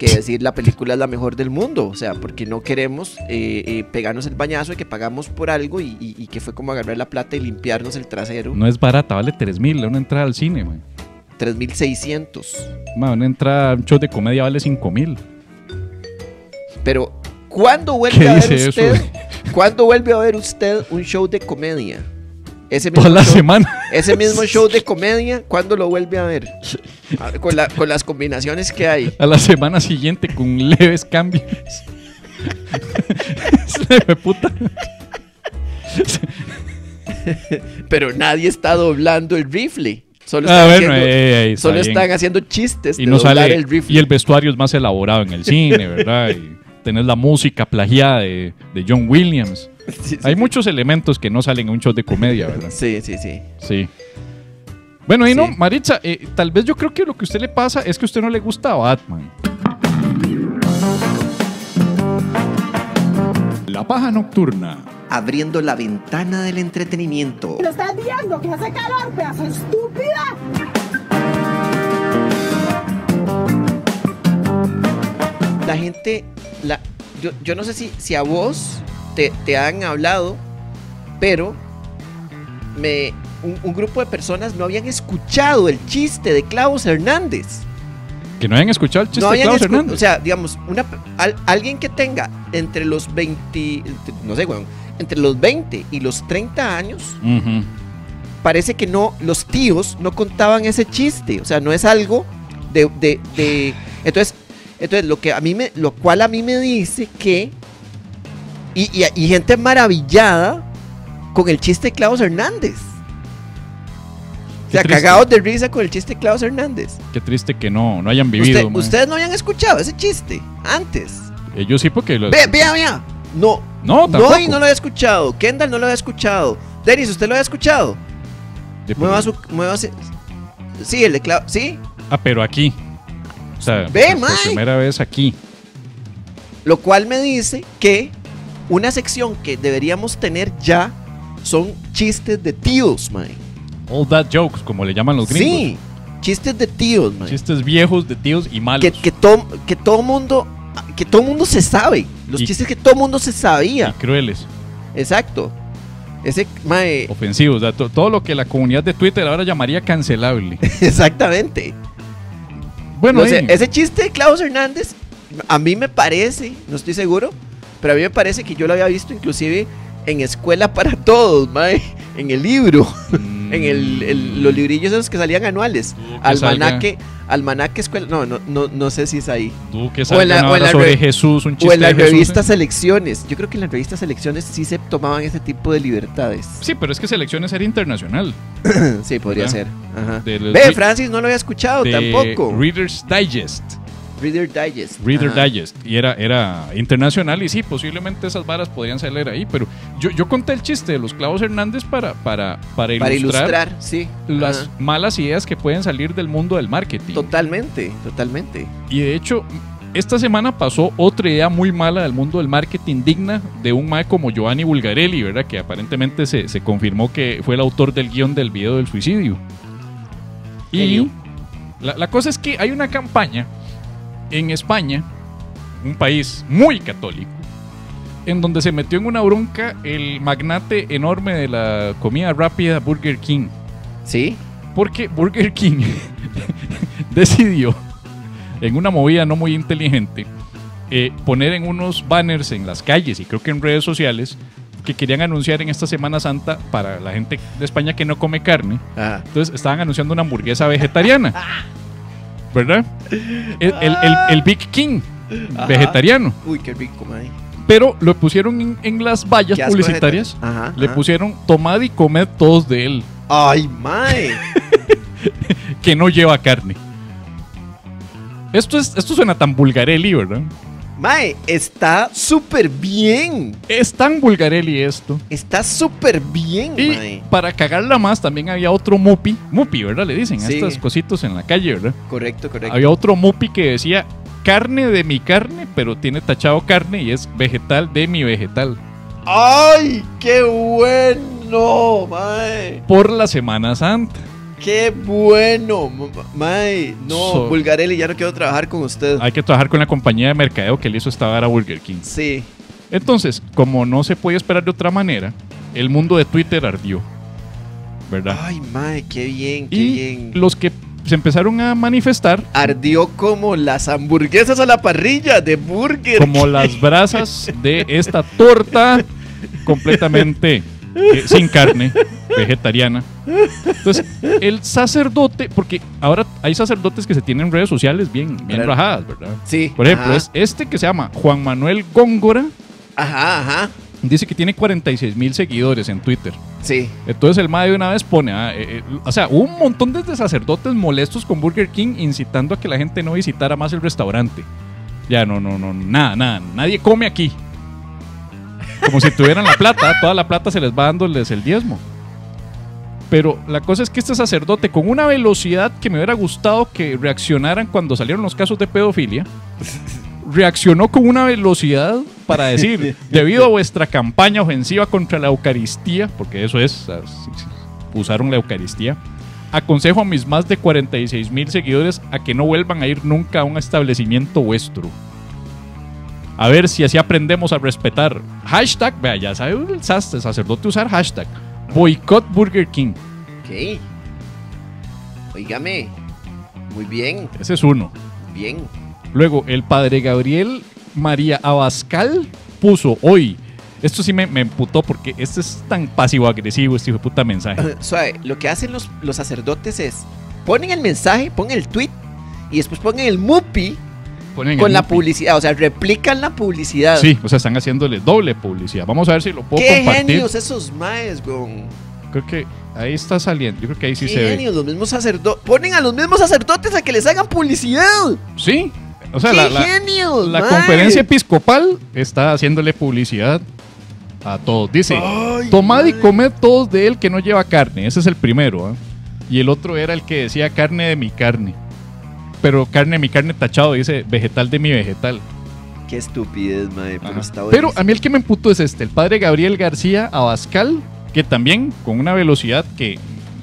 que decir la película es la mejor del mundo, o sea, porque no queremos eh, eh, pegarnos el bañazo de que pagamos por algo y, y, y que fue como agarrar la plata y limpiarnos el trasero. No es barata, vale tres mil, una entrada al cine, man. tres mil seiscientos. Man, una entrada, un show de comedia vale cinco mil. Pero, ¿cuándo vuelve a ver usted? Eso? ¿Cuándo vuelve a ver usted un show de comedia? Ese mismo Toda la show, semana. Ese mismo show de comedia, ¿cuándo lo vuelve a ver? Con, la, con las combinaciones que hay. A la semana siguiente con leves cambios. Es leve puta. Pero nadie está doblando el rifle. Solo están, ah, bueno, haciendo, ey, ey, está solo están haciendo chistes y de no doblar sale, el rifle. Y el vestuario es más elaborado en el cine, ¿verdad? Y tenés la música plagiada de, de John Williams. Sí, sí, Hay sí. muchos elementos que no salen en un show de comedia, ¿verdad? Sí, sí, sí. Sí. Bueno, y sí. no, Maritza, eh, tal vez yo creo que lo que a usted le pasa es que a usted no le gusta Batman. La paja nocturna. Abriendo la ventana del entretenimiento. ¿Lo estás viendo? ¡Que hace calor, pedazo estúpida! La gente, la, yo, yo no sé si, si a vos... Te, te han hablado, pero me, un, un grupo de personas no habían escuchado el chiste de Klaus Hernández. Que no habían escuchado el chiste no de Klaus Hernández. O sea, digamos, una, al, alguien que tenga entre los veinte, entre, no sé, weón, entre los veinte y los treinta años, uh-huh. parece que no, los tíos no contaban ese chiste. O sea, no es algo de, de, de entonces, entonces lo que a mí me, lo cual a mí me dice que Y, y, y gente maravillada con el chiste de Klaus Hernández. O sea, cagados de risa con el chiste de Klaus Hernández. Qué triste que no, no hayan vivido. Usted, ustedes no habían escuchado ese chiste antes. Ellos sí, porque los... Vea, vea, vea. No, no, no, no lo había escuchado. Kendall no lo había escuchado. Dennis, ¿usted lo había escuchado? Mueva su, mueva su... Sí, el de Klaus, sí. Ah, pero aquí. O sea, Ve, por, por primera vez aquí. Lo cual me dice que... Una sección que deberíamos tener ya son chistes de tíos, man. All that jokes, como le llaman los gringos. Sí, chistes de tíos, man. Chistes viejos de tíos y malos. Que, que, to, que todo mundo que todo mundo se sabe. Los y, chistes que todo mundo se sabía. Y crueles. Exacto. Ese, man, ofensivos. O sea, to, todo lo que la comunidad de Twitter ahora llamaría cancelable. Exactamente. Bueno, no sé, ese chiste de Klaus Hernández, a mí me parece, no estoy seguro, pero a mí me parece que yo lo había visto inclusive en Escuela para Todos, mae, en el libro, mm. en el, el, los librillos esos que salían anuales, que almanaque, salga. almanaque escuela, no, no, no, no sé si es ahí. Tú que sabes sobre Jesús, un chiste. O en la revista Selecciones, yo creo que en la revista Selecciones sí se tomaban ese tipo de libertades. Sí, pero es que Selecciones era internacional. Sí, podría ¿verdad? ser. Ajá. Ve, Francis no lo había escuchado de tampoco. Reader's Digest. Reader Digest. Reader Ajá. Digest. Y era, era internacional y sí, posiblemente esas varas podrían salir ahí, pero yo, yo conté el chiste de los Klaus Hernández para, para, para ilustrar, para ilustrar sí. las Ajá. malas ideas que pueden salir del mundo del marketing. Totalmente, totalmente. Y de hecho, esta semana pasó otra idea muy mala del mundo del marketing digna de un mae como Giovanni Bulgarelli, ¿verdad? Que aparentemente se, se confirmó que fue el autor del guión del video del suicidio. Y la, la cosa es que hay una campaña en España, un país muy católico, en donde se metió en una bronca el magnate enorme de la comida rápida Burger King. ¿Sí? Porque Burger King decidió, en una movida no muy inteligente, eh, poner en unos banners en las calles y creo que en redes sociales que querían anunciar en esta Semana Santa para la gente de España que no come carne. Ajá. Entonces estaban anunciando una hamburguesa vegetariana, ¿verdad? El, el, el, el Big King. Ajá. Vegetariano. Uy, qué rico, man. Pero lo pusieron en, en las vallas publicitarias. Ajá, le ajá. pusieron tomad y comed todos de él. Ay, mae. Que no lleva carne. Esto, es, esto suena tan vulgarelli, ¿verdad? Mae, está súper bien. Es tan vulgarelli esto. Está súper bien, y mae. Para cagarla más también había otro mupi. Mupi, ¿verdad? Le dicen sí. a estas cositos en la calle, ¿verdad? Correcto, correcto. Había otro mupi que decía carne de mi carne, pero tiene tachado carne y es vegetal de mi vegetal. ¡Ay, qué bueno, mae! Por la Semana Santa. ¡Qué bueno, mae! No, so, Bulgarelli, ya no quiero trabajar con usted. Hay que trabajar con la compañía de mercadeo que le hizo esta vara a Burger King. Sí. Entonces, como no se podía esperar de otra manera, el mundo de Twitter ardió, ¿verdad? ¡Ay, mae! ¡Qué bien, qué y bien! Los que se empezaron a manifestar. Ardió como las hamburguesas a la parrilla de Burger King. Como las brasas de esta torta completamente eh, sin carne, vegetariana. Entonces, el sacerdote, porque ahora hay sacerdotes que se tienen redes sociales bien, bien rajadas, ¿verdad? Sí. Por ejemplo, ajá. es este que se llama Juan Manuel Góngora. Ajá, ajá. Dice que tiene cuarenta y seis mil seguidores en Twitter. Sí. Entonces el mae de una vez pone ah, eh, eh, o sea, hubo un montón de sacerdotes molestos con Burger King, incitando a que la gente no visitara más el restaurante. Ya, no, no, no, nada, nada. Nadie come aquí. Como si tuvieran la plata. Toda la plata se les va dándoles el diezmo. Pero la cosa es que este sacerdote, con una velocidad que me hubiera gustado que reaccionaran cuando salieron los casos de pedofilia, reaccionó con una velocidad para decir, debido a vuestra campaña ofensiva contra la Eucaristía, porque eso es, usaron la Eucaristía, aconsejo a mis más de cuarenta y seis mil seguidores a que no vuelvan a ir nunca a un establecimiento vuestro. A ver si así aprendemos a respetar. Hashtag, vea, ya sabe el sacerdote usar hashtag. Boycott Burger King. Ok. Oígame. Muy bien. Ese es uno. Bien. Luego, el padre Gabriel María Abascal puso hoy. Esto sí me, me emputó porque este es tan pasivo-agresivo, este hijo de puta mensaje. Uh, suave, lo que hacen los, los sacerdotes es ponen el mensaje, ponen el tweet y después ponen el mupi ponen con el la mupi. publicidad. O sea, replican la publicidad. Sí, o sea, están haciéndole doble publicidad. Vamos a ver si lo puedo ¿Qué compartir. ¡Qué genios esos maes, güey! Creo que ahí está saliendo. Yo creo que ahí sí Qué se genios, ve. Los mismos sacerdotes. Ponen a los mismos sacerdotes a que les hagan publicidad. Sí. O sea, la, la, genios, la conferencia episcopal está haciéndole publicidad a todos. Dice, ay, tomad ay. y comed todos de él que no lleva carne. Ese es el primero, ¿eh? Y el otro era el que decía carne de mi carne. Pero carne de mi carne tachado, dice vegetal de mi vegetal. Qué estupidez, madre. Pero, está pero a mí el que me emputó es este, el padre Gabriel García Abascal, que también con una velocidad que,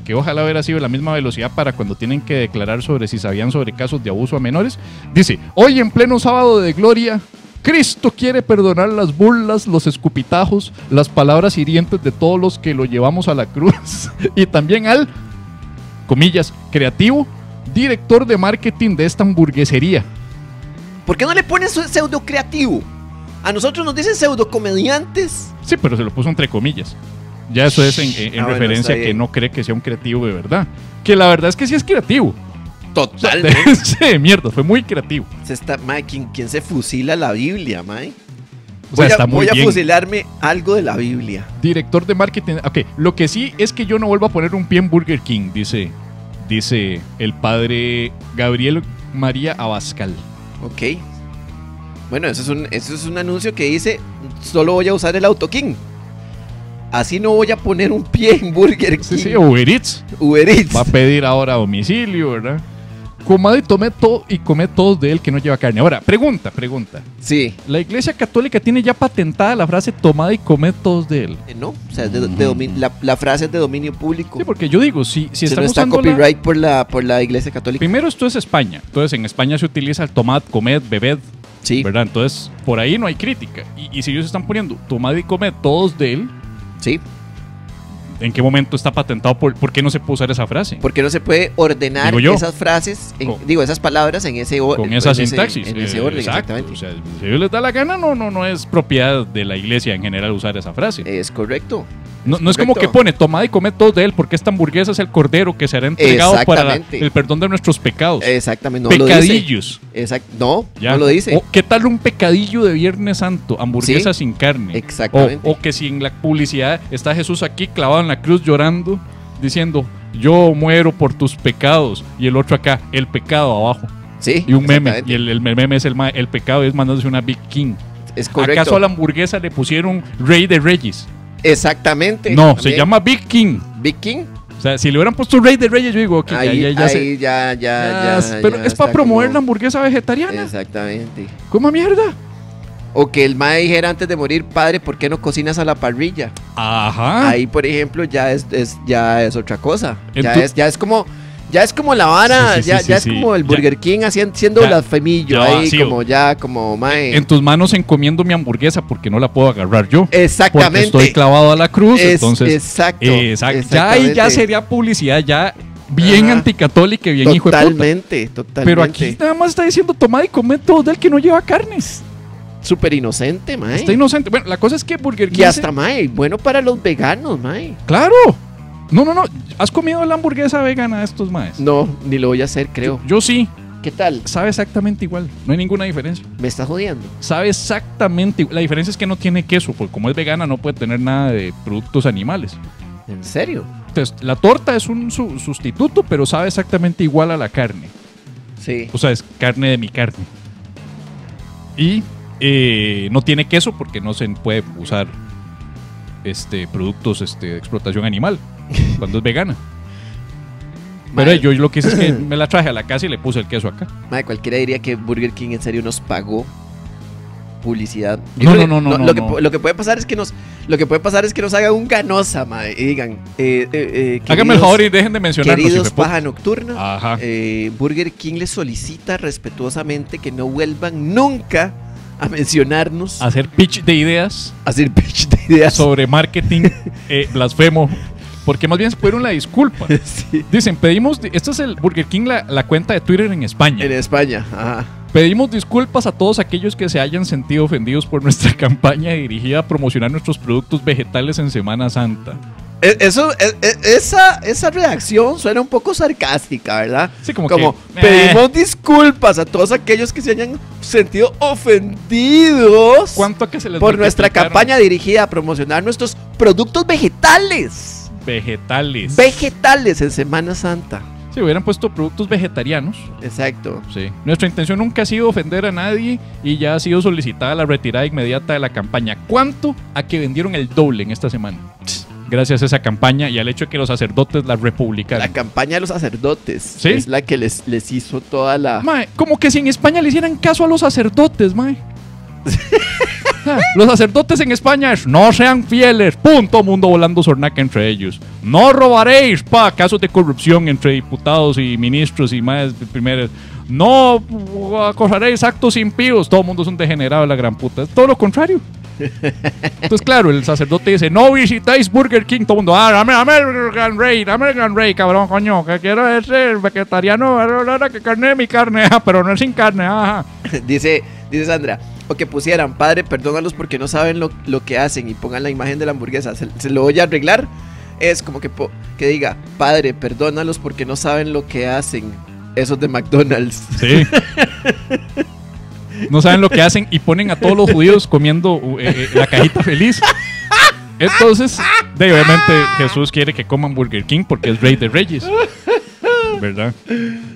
que ojalá hubiera sido la misma velocidad para cuando tienen que declarar sobre si sabían sobre casos de abuso a menores, dice, hoy en pleno sábado de gloria, Cristo quiere perdonar las burlas, los escupitajos, las palabras hirientes de todos los que lo llevamos a la cruz y también al, comillas, creativo, director de marketing de esta hamburguesería. ¿Por qué no le pones pseudo creativo? A nosotros nos dicen pseudo comediantes. Sí, pero se lo puso entre comillas. Ya eso es en, en ah, referencia bueno, a que no cree que sea un creativo de verdad. Que la verdad es que sí es creativo. Totalmente. Sí, mierda, fue muy creativo. Se está, mae, ¿quién, ¿quién se fusila la Biblia, mae? O sea, voy a, está muy voy a bien. fusilarme algo de la Biblia. Director de marketing. Ok, lo que sí es que yo no vuelvo a poner un pie en Burger King, dice, dice el padre Gabriel María Abascal. Ok. Bueno, eso es un, eso es un anuncio que dice, solo voy a usar el Auto King. Así no voy a poner un pie en Burger King. Sí, sí, Uber Eats. Uber Eats. Va a pedir ahora a domicilio, ¿verdad? Comad y tomé todo y comé todos de él que no lleva carne. Ahora, pregunta, pregunta. Sí. ¿La Iglesia Católica tiene ya patentada la frase tomad y comé todos de él? Eh, no, o sea, de, de domin- la, la frase es de dominio público. Sí, porque yo digo, si, si están no está usando copyright la... por la por la Iglesia Católica. Primero, esto es España. Entonces, en España se utiliza el tomad, comed, bebed. Sí. ¿Verdad? Entonces, por ahí no hay crítica. Y, y si ellos están poniendo tomad y comed todos de él. Sí. ¿En qué momento está patentado? ¿Por, por qué no se puede usar esa frase? ¿Por qué no se puede ordenar digo yo, esas frases, en, con, digo, esas palabras en ese orden? Con esa pues, sintaxis. En, en ese eh, orden, exacto, exactamente. O sea, si a ellos les da la gana, no, no, no es propiedad de la iglesia en general usar esa frase. Es correcto. No, no es como que pone tomad y comed todos de él, porque esta hamburguesa es el cordero que será entregado para la, el perdón de nuestros pecados. Exactamente, no pecadillos. Lo dice. Exact, no, ya. no lo dice. O, ¿qué tal un pecadillo de Viernes Santo? Hamburguesa sí, sin carne. Exactamente. O, o que si en la publicidad está Jesús aquí clavado en la cruz llorando, diciendo, yo muero por tus pecados, y el otro acá, el pecado abajo. Sí. Y un meme, y el, el meme es el, el pecado es mandándose una Big King. Es correcto. ¿Acaso a la hamburguesa le pusieron Rey de Reyes? Exactamente. No, también. Se llama Big King. Big King. O sea, si le hubieran puesto Rey de Reyes, yo digo, ok, ahí, ya, ya, ahí, ya, ya, ya, ya, ya. Pero ya es para promover como... la hamburguesa vegetariana. Exactamente. ¿Cómo mierda? O que el mae dijera antes de morir, padre, ¿por qué no cocinas a la parrilla? Ajá. Ahí, por ejemplo, ya es, es, ya es otra cosa. Ya tu... es, ya es como... Ya es como la vara, sí, sí, ya, sí, ya sí, es sí. como el Burger ya, King haciendo, siendo ya, blasfemillo, ya ahí vacío. Como ya, como mae. En tus manos encomiendo mi hamburguesa porque no la puedo agarrar yo. Exactamente. Porque estoy clavado a la cruz, es, entonces. Exacto. Eh, exact, ya ahí ya sería publicidad ya bien ajá, anticatólica y bien hijo de puta. Totalmente, totalmente. Pero aquí nada más está diciendo tomad y comed todo del que no lleva carnes. Súper inocente, mae. Está inocente. Bueno, la cosa es que Burger King... Y hasta se... mae, bueno para los veganos, mae. ¡Claro! No, no, no. ¿Has comido la hamburguesa vegana de estos maes? No, ni lo voy a hacer, creo. Yo, yo sí. ¿Qué tal? Sabe exactamente igual. No hay ninguna diferencia. ¿Me estás jodiendo? Sabe exactamente igual. La diferencia es que no tiene queso, porque como es vegana no puede tener nada de productos animales. ¿En serio? Entonces, la torta es un su sustituto, pero sabe exactamente igual a la carne. Sí. O sea, es carne de mi carne. Y eh, no tiene queso porque no se puede usar este, productos este, de explotación animal. Cuando es vegana. Pero madre, yo lo que hice es que me la traje a la casa y le puse el queso acá. Madre, cualquiera diría que Burger King en serio nos pagó publicidad. Yo no, no, no, no, no, no, lo, no. Que, lo que puede pasar es que nos lo que puede pasar es que nos haga un ganosa, madre, y digan eh, eh, eh, queridos, háganme el favor y dejen de mencionarnos. Queridos si Paja Nocturna, eh, Burger King les solicita respetuosamente que no vuelvan nunca a mencionarnos. A hacer pitch de ideas. A hacer pitch de ideas sobre marketing eh, blasfemo. Porque más bien se fueron la disculpa. Sí. Dicen, pedimos... Este es el Burger King, la, la cuenta de Twitter en España. En España, ajá. Pedimos disculpas a todos aquellos que se hayan sentido ofendidos por nuestra campaña dirigida a promocionar nuestros productos vegetales en Semana Santa. Eso, esa, esa redacción suena un poco sarcástica, ¿verdad? Sí, como, como que... Pedimos eh. disculpas a todos aquellos que se hayan sentido ofendidos... ¿Cuánto que se les por nuestra campaña dirigida a promocionar nuestros productos vegetales. Vegetales. Vegetales en Semana Santa. Si hubieran puesto productos vegetarianos. Exacto. Sí. Nuestra intención nunca ha sido ofender a nadie y ya ha sido solicitada la retirada inmediata de la campaña. ¿Cuánto a que vendieron el doble en esta semana? Gracias a esa campaña y al hecho de que los sacerdotes la republicaron. La campaña de los sacerdotes. ¿Sí? Es la que les, les hizo toda la... Mae, como que si en España le hicieran caso a los sacerdotes, mae. Los sacerdotes en España es, no sean fieles, punto, mundo volando zornaca entre ellos. No robaréis, pa, casos de corrupción entre diputados y ministros y más primeros. No acosaréis actos impíos, todo el mundo es un degenerado de la gran puta. Es todo lo contrario. Entonces, claro, el sacerdote dice, no visitáis Burger King, todo el mundo, ah, dame, dame el Gran Rey, dame el Gran Rey, cabrón, coño, que quiero es el vegetariano, que carne de mi carne, ah, pero no es sin carne, ajá. Dice, dice Sandra. O que pusieran, padre, perdónalos porque no saben lo, lo que hacen y pongan la imagen de la hamburguesa. Se, se lo voy a arreglar. Es como que, po, que diga, padre, perdónalos porque no saben lo que hacen. Esos de McDonald's. Sí. No saben lo que hacen y ponen a todos los judíos comiendo eh, eh, la cajita feliz. Entonces, de, obviamente Jesús quiere que coman Burger King porque es Rey de Reyes. ¿Verdad?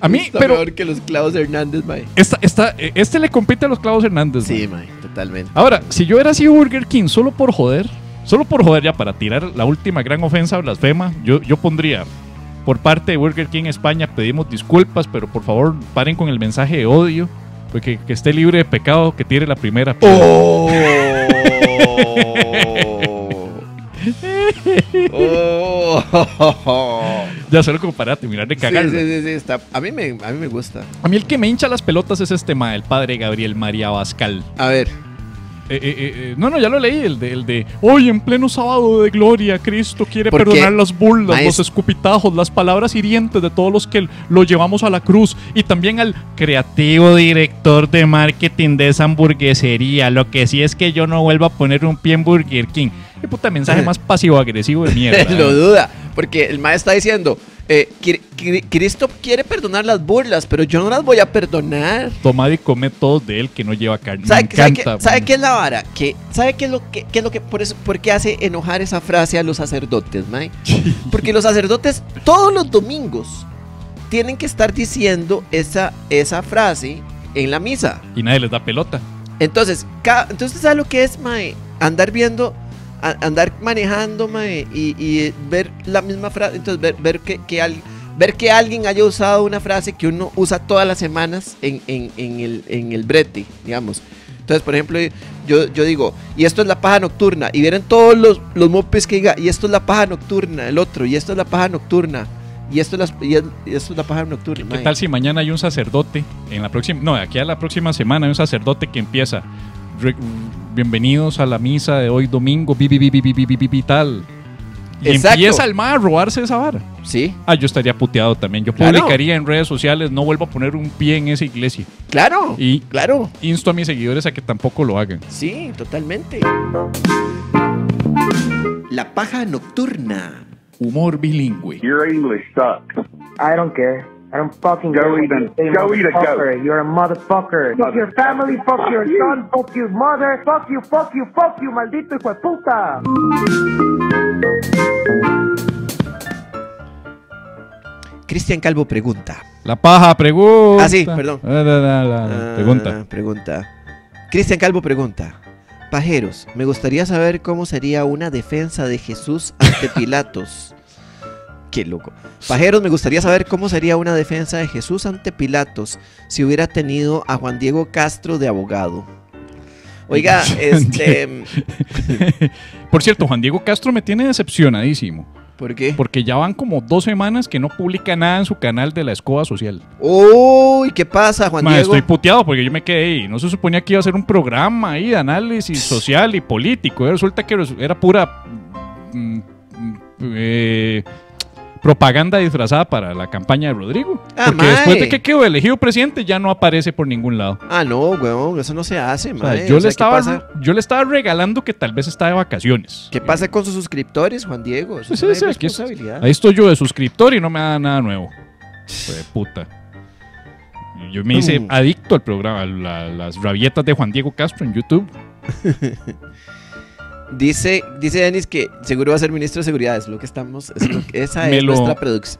A mí, está pero... peor que los Klaus Hernández, mae. Esta, esta, este le compite a los Klaus Hernández. Sí, mae, totalmente. Ahora, si yo era así Burger King solo por joder, solo por joder ya para tirar la última gran ofensa blasfema, yo, yo pondría, por parte de Burger King España pedimos disculpas, pero por favor paren con el mensaje de odio, porque que esté libre de pecado, que tire la primera piedra. ¡Oh! Oh, oh, oh, oh. Ya solo como para terminar de cagar. Sí, sí, sí, sí, está. A mí, me, a mí me gusta. A mí el que me hincha las pelotas es este ma, el padre Gabriel María Abascal. A ver. Eh, eh, eh, no, no, ya lo leí, el de, el de hoy en pleno sábado de gloria, Cristo quiere perdonar qué? las burlas, Maest... los escupitajos, las palabras hirientes de todos los que lo llevamos a la cruz. Y también al creativo director de marketing de esa hamburguesería, lo que sí es que yo no vuelvo a poner un pie en Burger King. Qué puta mensaje más pasivo-agresivo de mierda. Lo duda, porque el maestro está diciendo... Eh, Cristo quiere perdonar las burlas, pero yo no las voy a perdonar. Tomad y comed todos de él que no lleva carne. ¿Sabe, me ¿sabe, encanta, que, ¿sabe qué es la vara? ¿Qué, ¿Sabe qué es lo que, qué es lo que por, eso, por qué hace enojar esa frase a los sacerdotes, mae? Porque los sacerdotes todos los domingos tienen que estar diciendo esa, esa frase en la misa. Y nadie les da pelota. Entonces, ca, entonces ¿sabe lo que es, mae? Andar viendo... Andar manejando, mae, y, y ver la misma frase. Entonces, ver, ver, que, que al, ver que alguien haya usado una frase que uno usa todas las semanas en, en, en, el, en el brete, digamos. Entonces, por ejemplo, yo, yo digo, y esto es la paja nocturna. Y vienen todos los, los mopes que digan, y esto es la paja nocturna, el otro, y esto es la paja nocturna. Y esto, las, y esto es la paja nocturna. ¿Qué, ¿Qué tal si mañana hay un sacerdote? En la próxima, no, aquí a la próxima semana hay un sacerdote que empieza... Bienvenidos a la misa de hoy domingo, bi, bi, bi, bi, bi, bi, bi, tal. Y exacto, empieza el ma a robarse esa vara. Sí. Ah, yo estaría puteado también. Yo claro. publicaría en redes sociales, no vuelvo a poner un pie en esa iglesia. Claro. Y claro. insto a mis seguidores a que tampoco lo hagan. Sí, totalmente. La paja nocturna. Humor bilingüe. Your English sucks. I don't care. I don't fucking go eat a go eat a goat. You're a motherfucker. Fuck your family, fuck your son, fuck your mother, fuck you, fuck you, fuck you, maldito hijo de puta. Cristian Calvo pregunta. La paja pregunta. Ah, sí, perdón. La, la, la, la, ah, pregunta. Pregunta. Cristian Calvo pregunta. Pajeros, me gustaría saber cómo sería una defensa de Jesús ante Pilatos. Qué loco. Pajeros, me gustaría saber cómo sería una defensa de Jesús ante Pilatos si hubiera tenido a Juan Diego Castro de abogado. Oiga, este... Por cierto, Juan Diego Castro me tiene decepcionadísimo. ¿Por qué? Porque ya van como dos semanas que no publica nada en su canal de la escoba social. Uy, ¿qué pasa, Juan Ma, Diego? Estoy puteado porque yo me quedé ahí. No se suponía que iba a hacer un programa ahí de análisis social y político. Y resulta que era pura... Eh... propaganda disfrazada para la campaña de Rodrigo. Ah, porque mae, después de que quedó elegido presidente ya no aparece por ningún lado. Ah, no, weón, eso no se hace, mae. O sea, yo, o sea, le estaba, yo le estaba regalando que tal vez está de vacaciones. ¿Qué pasa con sus suscriptores, Juan Diego? Eso pues, es, es, responsabilidad. Ahí estoy yo de suscriptor y no me da nada nuevo. Pues, puta. Yo me hice mm. adicto al programa, a la, las rabietas de Juan Diego Castro en YouTube. Dice, dice Denis que seguro va a ser ministro de Seguridad. Es lo que estamos. Es lo que, esa es lo, nuestra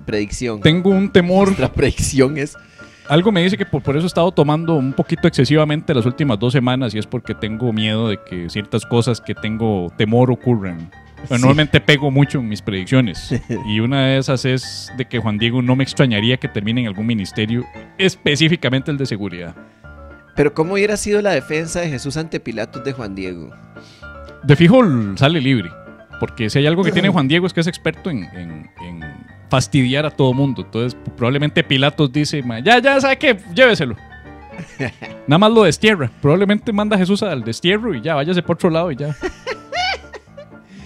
predicción. Tengo un temor. Nuestra predicción es. Algo me dice que por, por eso he estado tomando un poquito excesivamente las últimas dos semanas y es porque tengo miedo de que ciertas cosas que tengo temor ocurran. Sí. Normalmente pego mucho en mis predicciones y una de esas es de que Juan Diego no me extrañaría que termine en algún ministerio, específicamente el de Seguridad. Pero ¿cómo hubiera sido la defensa de Jesús ante Pilatos de Juan Diego? De fijo sale libre, porque si hay algo que tiene Juan Diego es que es experto en, en, en fastidiar a todo mundo. Entonces probablemente Pilatos dice, ya, ya, ¿sabe qué? Lléveselo. Nada más lo destierra. Probablemente manda a Jesús al destierro y ya, váyase por otro lado y ya.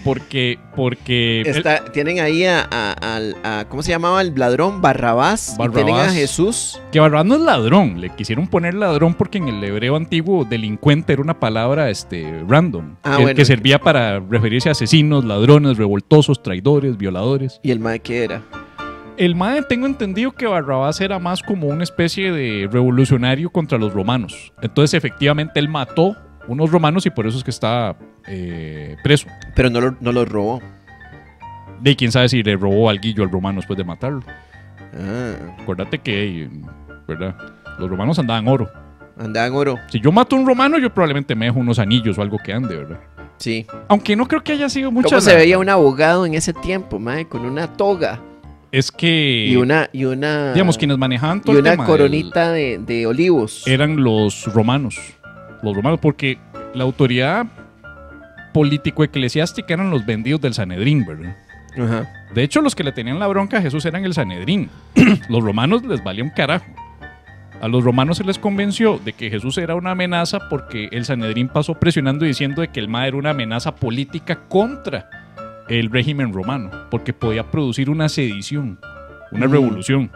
Porque... porque Está, él, tienen ahí a, a, a, a... ¿Cómo se llamaba el ladrón? Barrabás. Barrabás. Tienen a Jesús. Que Barrabás no es ladrón. Le quisieron poner ladrón porque en el hebreo antiguo delincuente era una palabra este, random. Ah, el bueno, que servía para referirse a asesinos, ladrones, revoltosos, traidores, violadores. ¿Y el mae qué era? El mae, tengo entendido que Barrabás era más como una especie de revolucionario contra los romanos. Entonces efectivamente él mató unos romanos y por eso es que está... Eh, preso. Pero no lo, no lo robó. De quién sabe si le robó al guillo al romano después de matarlo. Ah. Acuérdate que, ¿verdad? Los romanos andaban oro. Andaban oro. Si yo mato a un romano, yo probablemente me dejo unos anillos o algo que ande, ¿verdad? Sí. Aunque no creo que haya sido mucho. ¿Cómo se veía un abogado en ese tiempo, mae? Con una toga. Es que... Y una... Y una digamos, quienes manejaban todo y el tema... Y una coronita del, de, de olivos. Eran los romanos. Los romanos, porque la autoridad... político-eclesiástica eran los vendidos del Sanedrín, ¿verdad? Ajá. De hecho, los que le tenían la bronca a Jesús eran el Sanedrín. Los romanos les valía un carajo. A los romanos se les convenció de que Jesús era una amenaza porque el Sanedrín pasó presionando y diciendo de que el mae era una amenaza política contra el régimen romano, porque podía producir una sedición, una mm. revolución.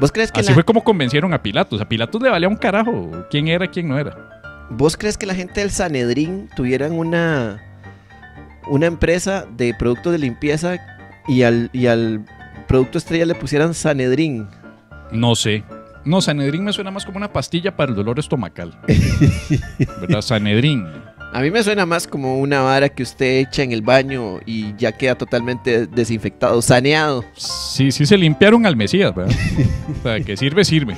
¿Vos crees que Así la... fue como convencieron a Pilatos. A Pilatos le valía un carajo quién era, quién no era. ¿Vos crees que la gente del Sanedrín tuvieran una, una empresa de productos de limpieza y al, y al producto estrella le pusieran Sanedrín? No sé. No, Sanedrín me suena más como una pastilla para el dolor estomacal. ¿Verdad? Sanedrín. A mí me suena más como una vara que usted echa en el baño y ya queda totalmente desinfectado, saneado. Sí, sí se limpiaron al Mesías, ¿verdad? O sea, que sirve, sirve.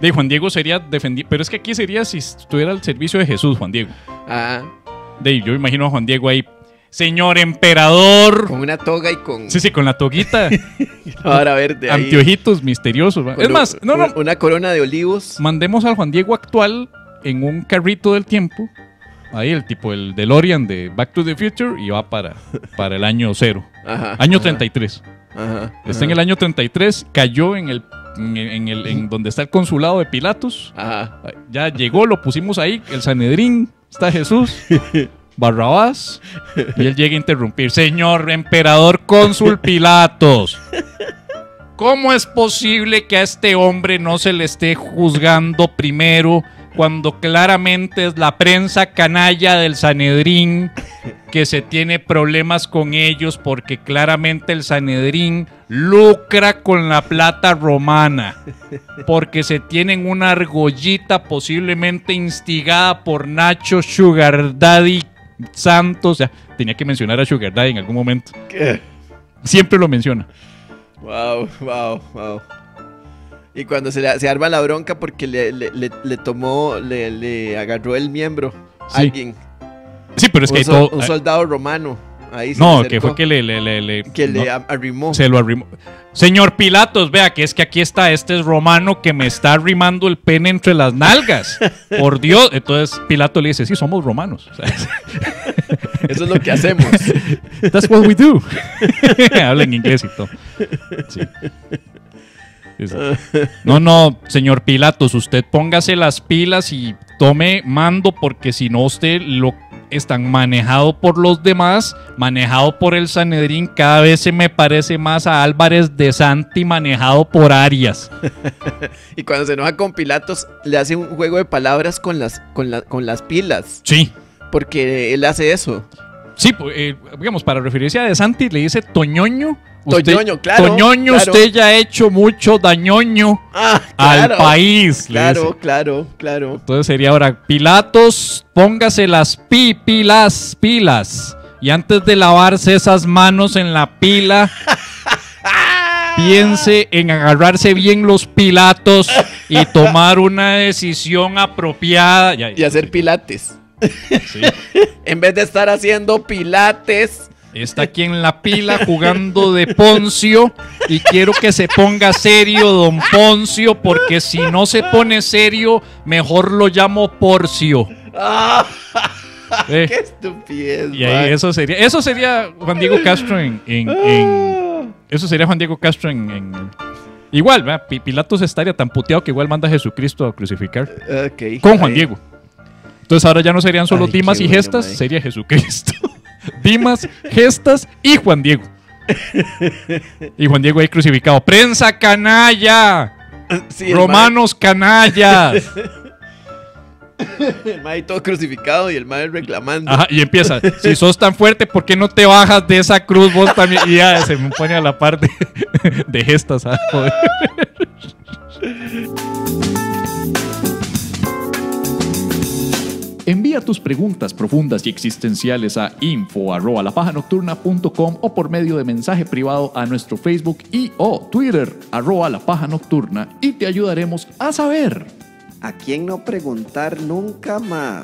De Juan Diego sería defendido. Pero es que aquí sería si estuviera al servicio de Jesús, Juan Diego. Ah. De, yo imagino a Juan Diego ahí. Señor emperador. Con una toga y con... Sí, sí, con la toguita. Ahora verde ahí. Anteojitos misteriosos. Es un, más, no, un, no. Una corona de olivos. Mandemos al Juan Diego actual en un carrito del tiempo. Ahí el tipo, el DeLorean de Back to the Future y va para, para el año cero. Ajá, año ajá. treinta y tres. Ajá, ajá. Está en el año treinta y tres, cayó en el... En, en, el, en donde está el consulado de Pilatos. Ajá. Ya llegó, lo pusimos ahí. El Sanedrín, está Jesús, Barrabás. Y él llega a interrumpir: Señor emperador cónsul Pilatos, ¿cómo es posible que a este hombre no se le esté juzgando primero, cuando claramente es la prensa canalla del Sanedrín que se tiene problemas con ellos, porque claramente el Sanedrín lucra con la plata romana, porque se tienen una argollita posiblemente instigada por Nacho Sugar Daddy Santos? O sea, tenía que mencionar a Sugar Daddy en algún momento. ¿Qué? Siempre lo menciona. Wow, wow, wow. Y cuando se, le, se arma la bronca porque le, le, le, le tomó, le, le agarró el miembro a sí. alguien. Sí, pero es que un, sol, todo, un soldado romano. Ahí se no, que fue que le, le, le, le que no, le arrimó. Se lo arrimó. Señor Pilatos, vea que es que aquí está este es romano que me está arrimando el pene entre las nalgas. Por Dios. Entonces Pilato le dice: sí, somos romanos. Eso es lo que hacemos. That's what we do. Habla en inglés y todo. Sí. No, no, señor Pilatos, usted póngase las pilas y tome mando, porque si no usted lo están manejado por los demás, manejado por el Sanedrín. Cada vez se me parece más a Álvarez de Santi manejado por Arias. Y cuando se enoja con Pilatos le hace un juego de palabras con las, con la, con las pilas. Sí. Porque él hace eso. Sí, eh, digamos, para referirse a De Santi le dice Toñoño. Usted, Toñoño, claro. Toñoño, claro. Usted ya ha hecho mucho dañoño ah, claro, al país. Claro, claro, claro. Entonces sería ahora: Pilatos, póngase las pi, pilas, pilas. Y antes de lavarse esas manos en la pila, piense en agarrarse bien los pilatos y tomar una decisión apropiada. Ya, ya, y hacer pilates. Sí. En vez de estar haciendo pilates. Está aquí en la pila jugando de Poncio y quiero que se ponga serio, don Poncio, porque si no se pone serio, mejor lo llamo Porcio. Ah, eh, ¡qué estupidez! Y ahí eso sería, eso sería Juan Diego Castro en... en, en eso sería Juan Diego Castro en... en igual, ¿verdad? Pilatos estaría tan puteado que igual manda a Jesucristo a crucificar. Okay, con Juan ahí. Diego. Entonces ahora ya no serían solo Ay, Dimas y bueno, Gestas, man. Sería Jesucristo. Dimas, Gestas y Juan Diego. Y Juan Diego ahí crucificado. ¡Prensa canalla! Sí, ¡Romanos mae... canallas! El mae todo crucificado y el mae reclamando. Ajá, y empieza: si sos tan fuerte, ¿por qué no te bajas de esa cruz vos también? Y ya se me pone a la parte de Gestas. Ah, joder. Envía tus preguntas profundas y existenciales a info arroba la paja nocturna punto com o por medio de mensaje privado a nuestro Facebook y o Twitter arroba la paja nocturna, y te ayudaremos a saber a quién no preguntar nunca más.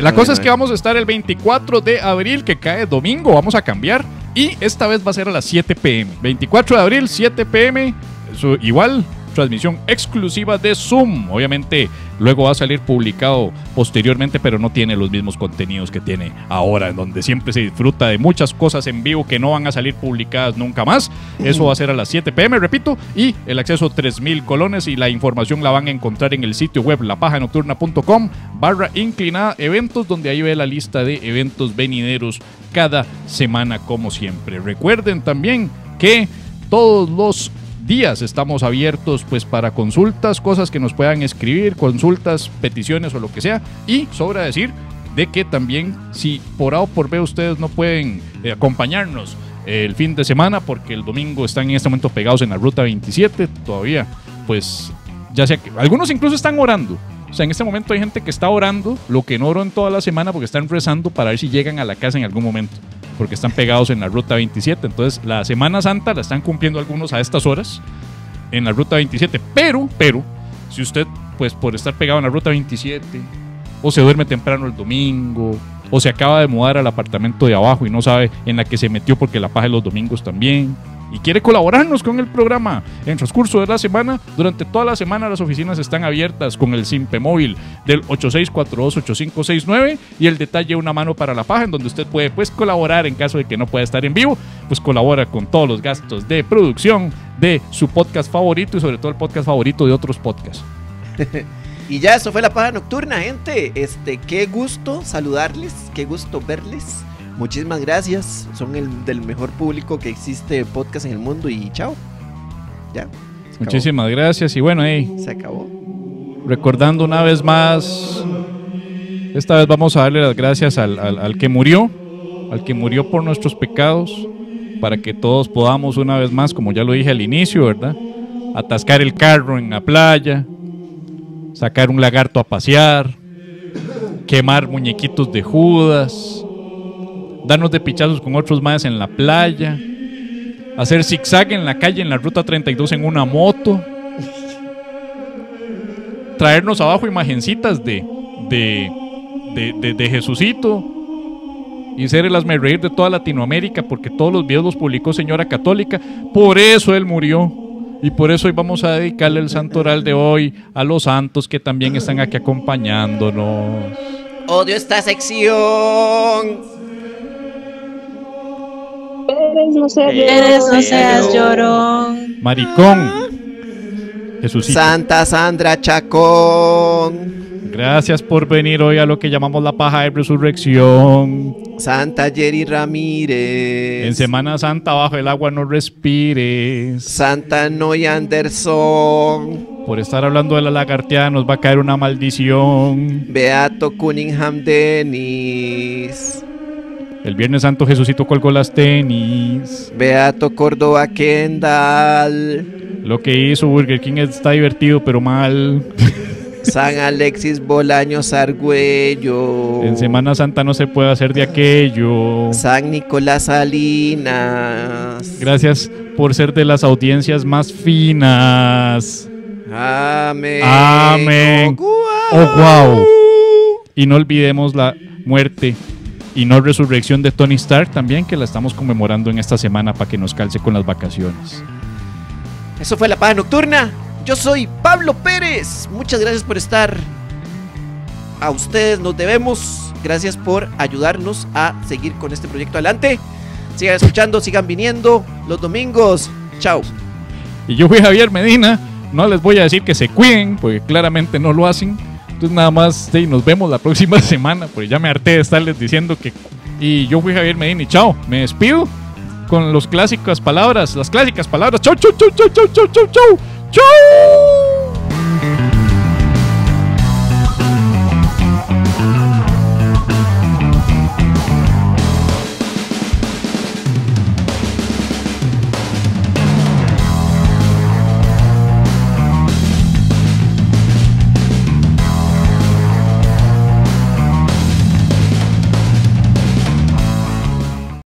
La cosa es que vamos a estar el veinticuatro de abril, que cae domingo. Vamos a cambiar y esta vez va a ser a las siete pm veinticuatro de abril, siete pm. Igual transmisión exclusiva de Zoom. Obviamente luego va a salir publicado posteriormente, pero no tiene los mismos contenidos que tiene ahora, en donde siempre se disfruta de muchas cosas en vivo que no van a salir publicadas nunca más. Eso va a ser a las siete pm, repito, y el acceso tres mil colones, y la información la van a encontrar en el sitio web lapajanocturna.com barra inclinada eventos, donde ahí ve la lista de eventos venideros cada semana como siempre. Recuerden también que todos los días estamos abiertos pues para consultas, cosas que nos puedan escribir, consultas, peticiones o lo que sea. Y sobra decir de que también, si por A o por B ustedes no pueden eh, acompañarnos eh, el fin de semana, porque el domingo están en este momento pegados en la Ruta veintisiete todavía, pues ya sea que algunos incluso están orando. O sea, en este momento hay gente que está orando lo que no oró en toda la semana, porque están rezando para ver si llegan a la casa en algún momento, porque están pegados en la Ruta veintisiete. Entonces, la Semana Santa la están cumpliendo algunos a estas horas en la Ruta veintisiete. Pero, pero, si usted, pues, por estar pegado en la Ruta veintisiete, o se duerme temprano el domingo, o se acaba de mudar al apartamento de abajo y no sabe en la que se metió porque la paja de los domingos también, y quiere colaborarnos con el programa en el transcurso de la semana, durante toda la semana las oficinas están abiertas con el SIMPE móvil del ocho seis cuatro dos ocho cinco seis nueve y el detalle Una Mano para la Paja, en donde usted puede pues colaborar en caso de que no pueda estar en vivo, pues colabora con todos los gastos de producción de su podcast favorito, y sobre todo el podcast favorito de otros podcasts. Y ya, eso fue La Paja Nocturna, gente. Este, qué gusto saludarles, qué gusto verles. Muchísimas gracias, son el del mejor público que existe podcast en el mundo, y chao. Ya. Muchísimas gracias, y bueno, ahí se acabó. Recordando una vez más, esta vez vamos a darle las gracias al, al, al que murió, al que murió por nuestros pecados, para que todos podamos una vez más, como ya lo dije al inicio, ¿verdad?, atascar el carro en la playa, sacar un lagarto a pasear, quemar muñequitos de Judas, darnos de pichazos con otros maes en la playa, hacer zigzag en la calle en la Ruta treinta y dos en una moto, traernos abajo imagencitas de de, de, de, de Jesucito, y ser el asmerreír de toda Latinoamérica, porque todos los videos los publicó Señora Católica. Por eso él murió, y por eso hoy vamos a dedicarle el santoral de hoy a los santos que también están aquí acompañándonos. Odio esta sección. Eres no seas, Eres, no seas llorón, maricón. Jesucito. Santa Sandra Chacón, gracias por venir hoy a lo que llamamos La Paja de Resurrección. Santa Jerry Ramírez, en Semana Santa bajo el agua no respires. Santa Noy Anderson, por estar hablando de la lagarteada nos va a caer una maldición. Beato Cunningham Dennis, el Viernes Santo Jesucito colgó las tenis. Beato Córdoba Kendall, lo que hizo Burger King está divertido pero mal. San Alexis Bolaños Argüello, en Semana Santa no se puede hacer de aquello. San Nicolás Salinas, gracias por ser de las audiencias más finas. Amén. Amén. Oh, wow. Y no olvidemos la muerte y no resurrección de Tony Stark también, que la estamos conmemorando en esta semana para que nos calce con las vacaciones. Eso fue La Paja Nocturna. Yo soy Pablo Pérez. Muchas gracias por estar. A ustedes nos debemos. Gracias por ayudarnos a seguir con este proyecto adelante. Sigan escuchando, sigan viniendo los domingos. Chao. Y yo fui Javier Medina. No les voy a decir que se cuiden, porque claramente no lo hacen. Entonces nada más, sí, nos vemos la próxima semana, porque ya me harté de estarles diciendo que... Y yo fui Javier Medina, y chao, me despido con las clásicas palabras, las clásicas palabras. Chao, chao, chao, chao, chao, chao, chao, chao.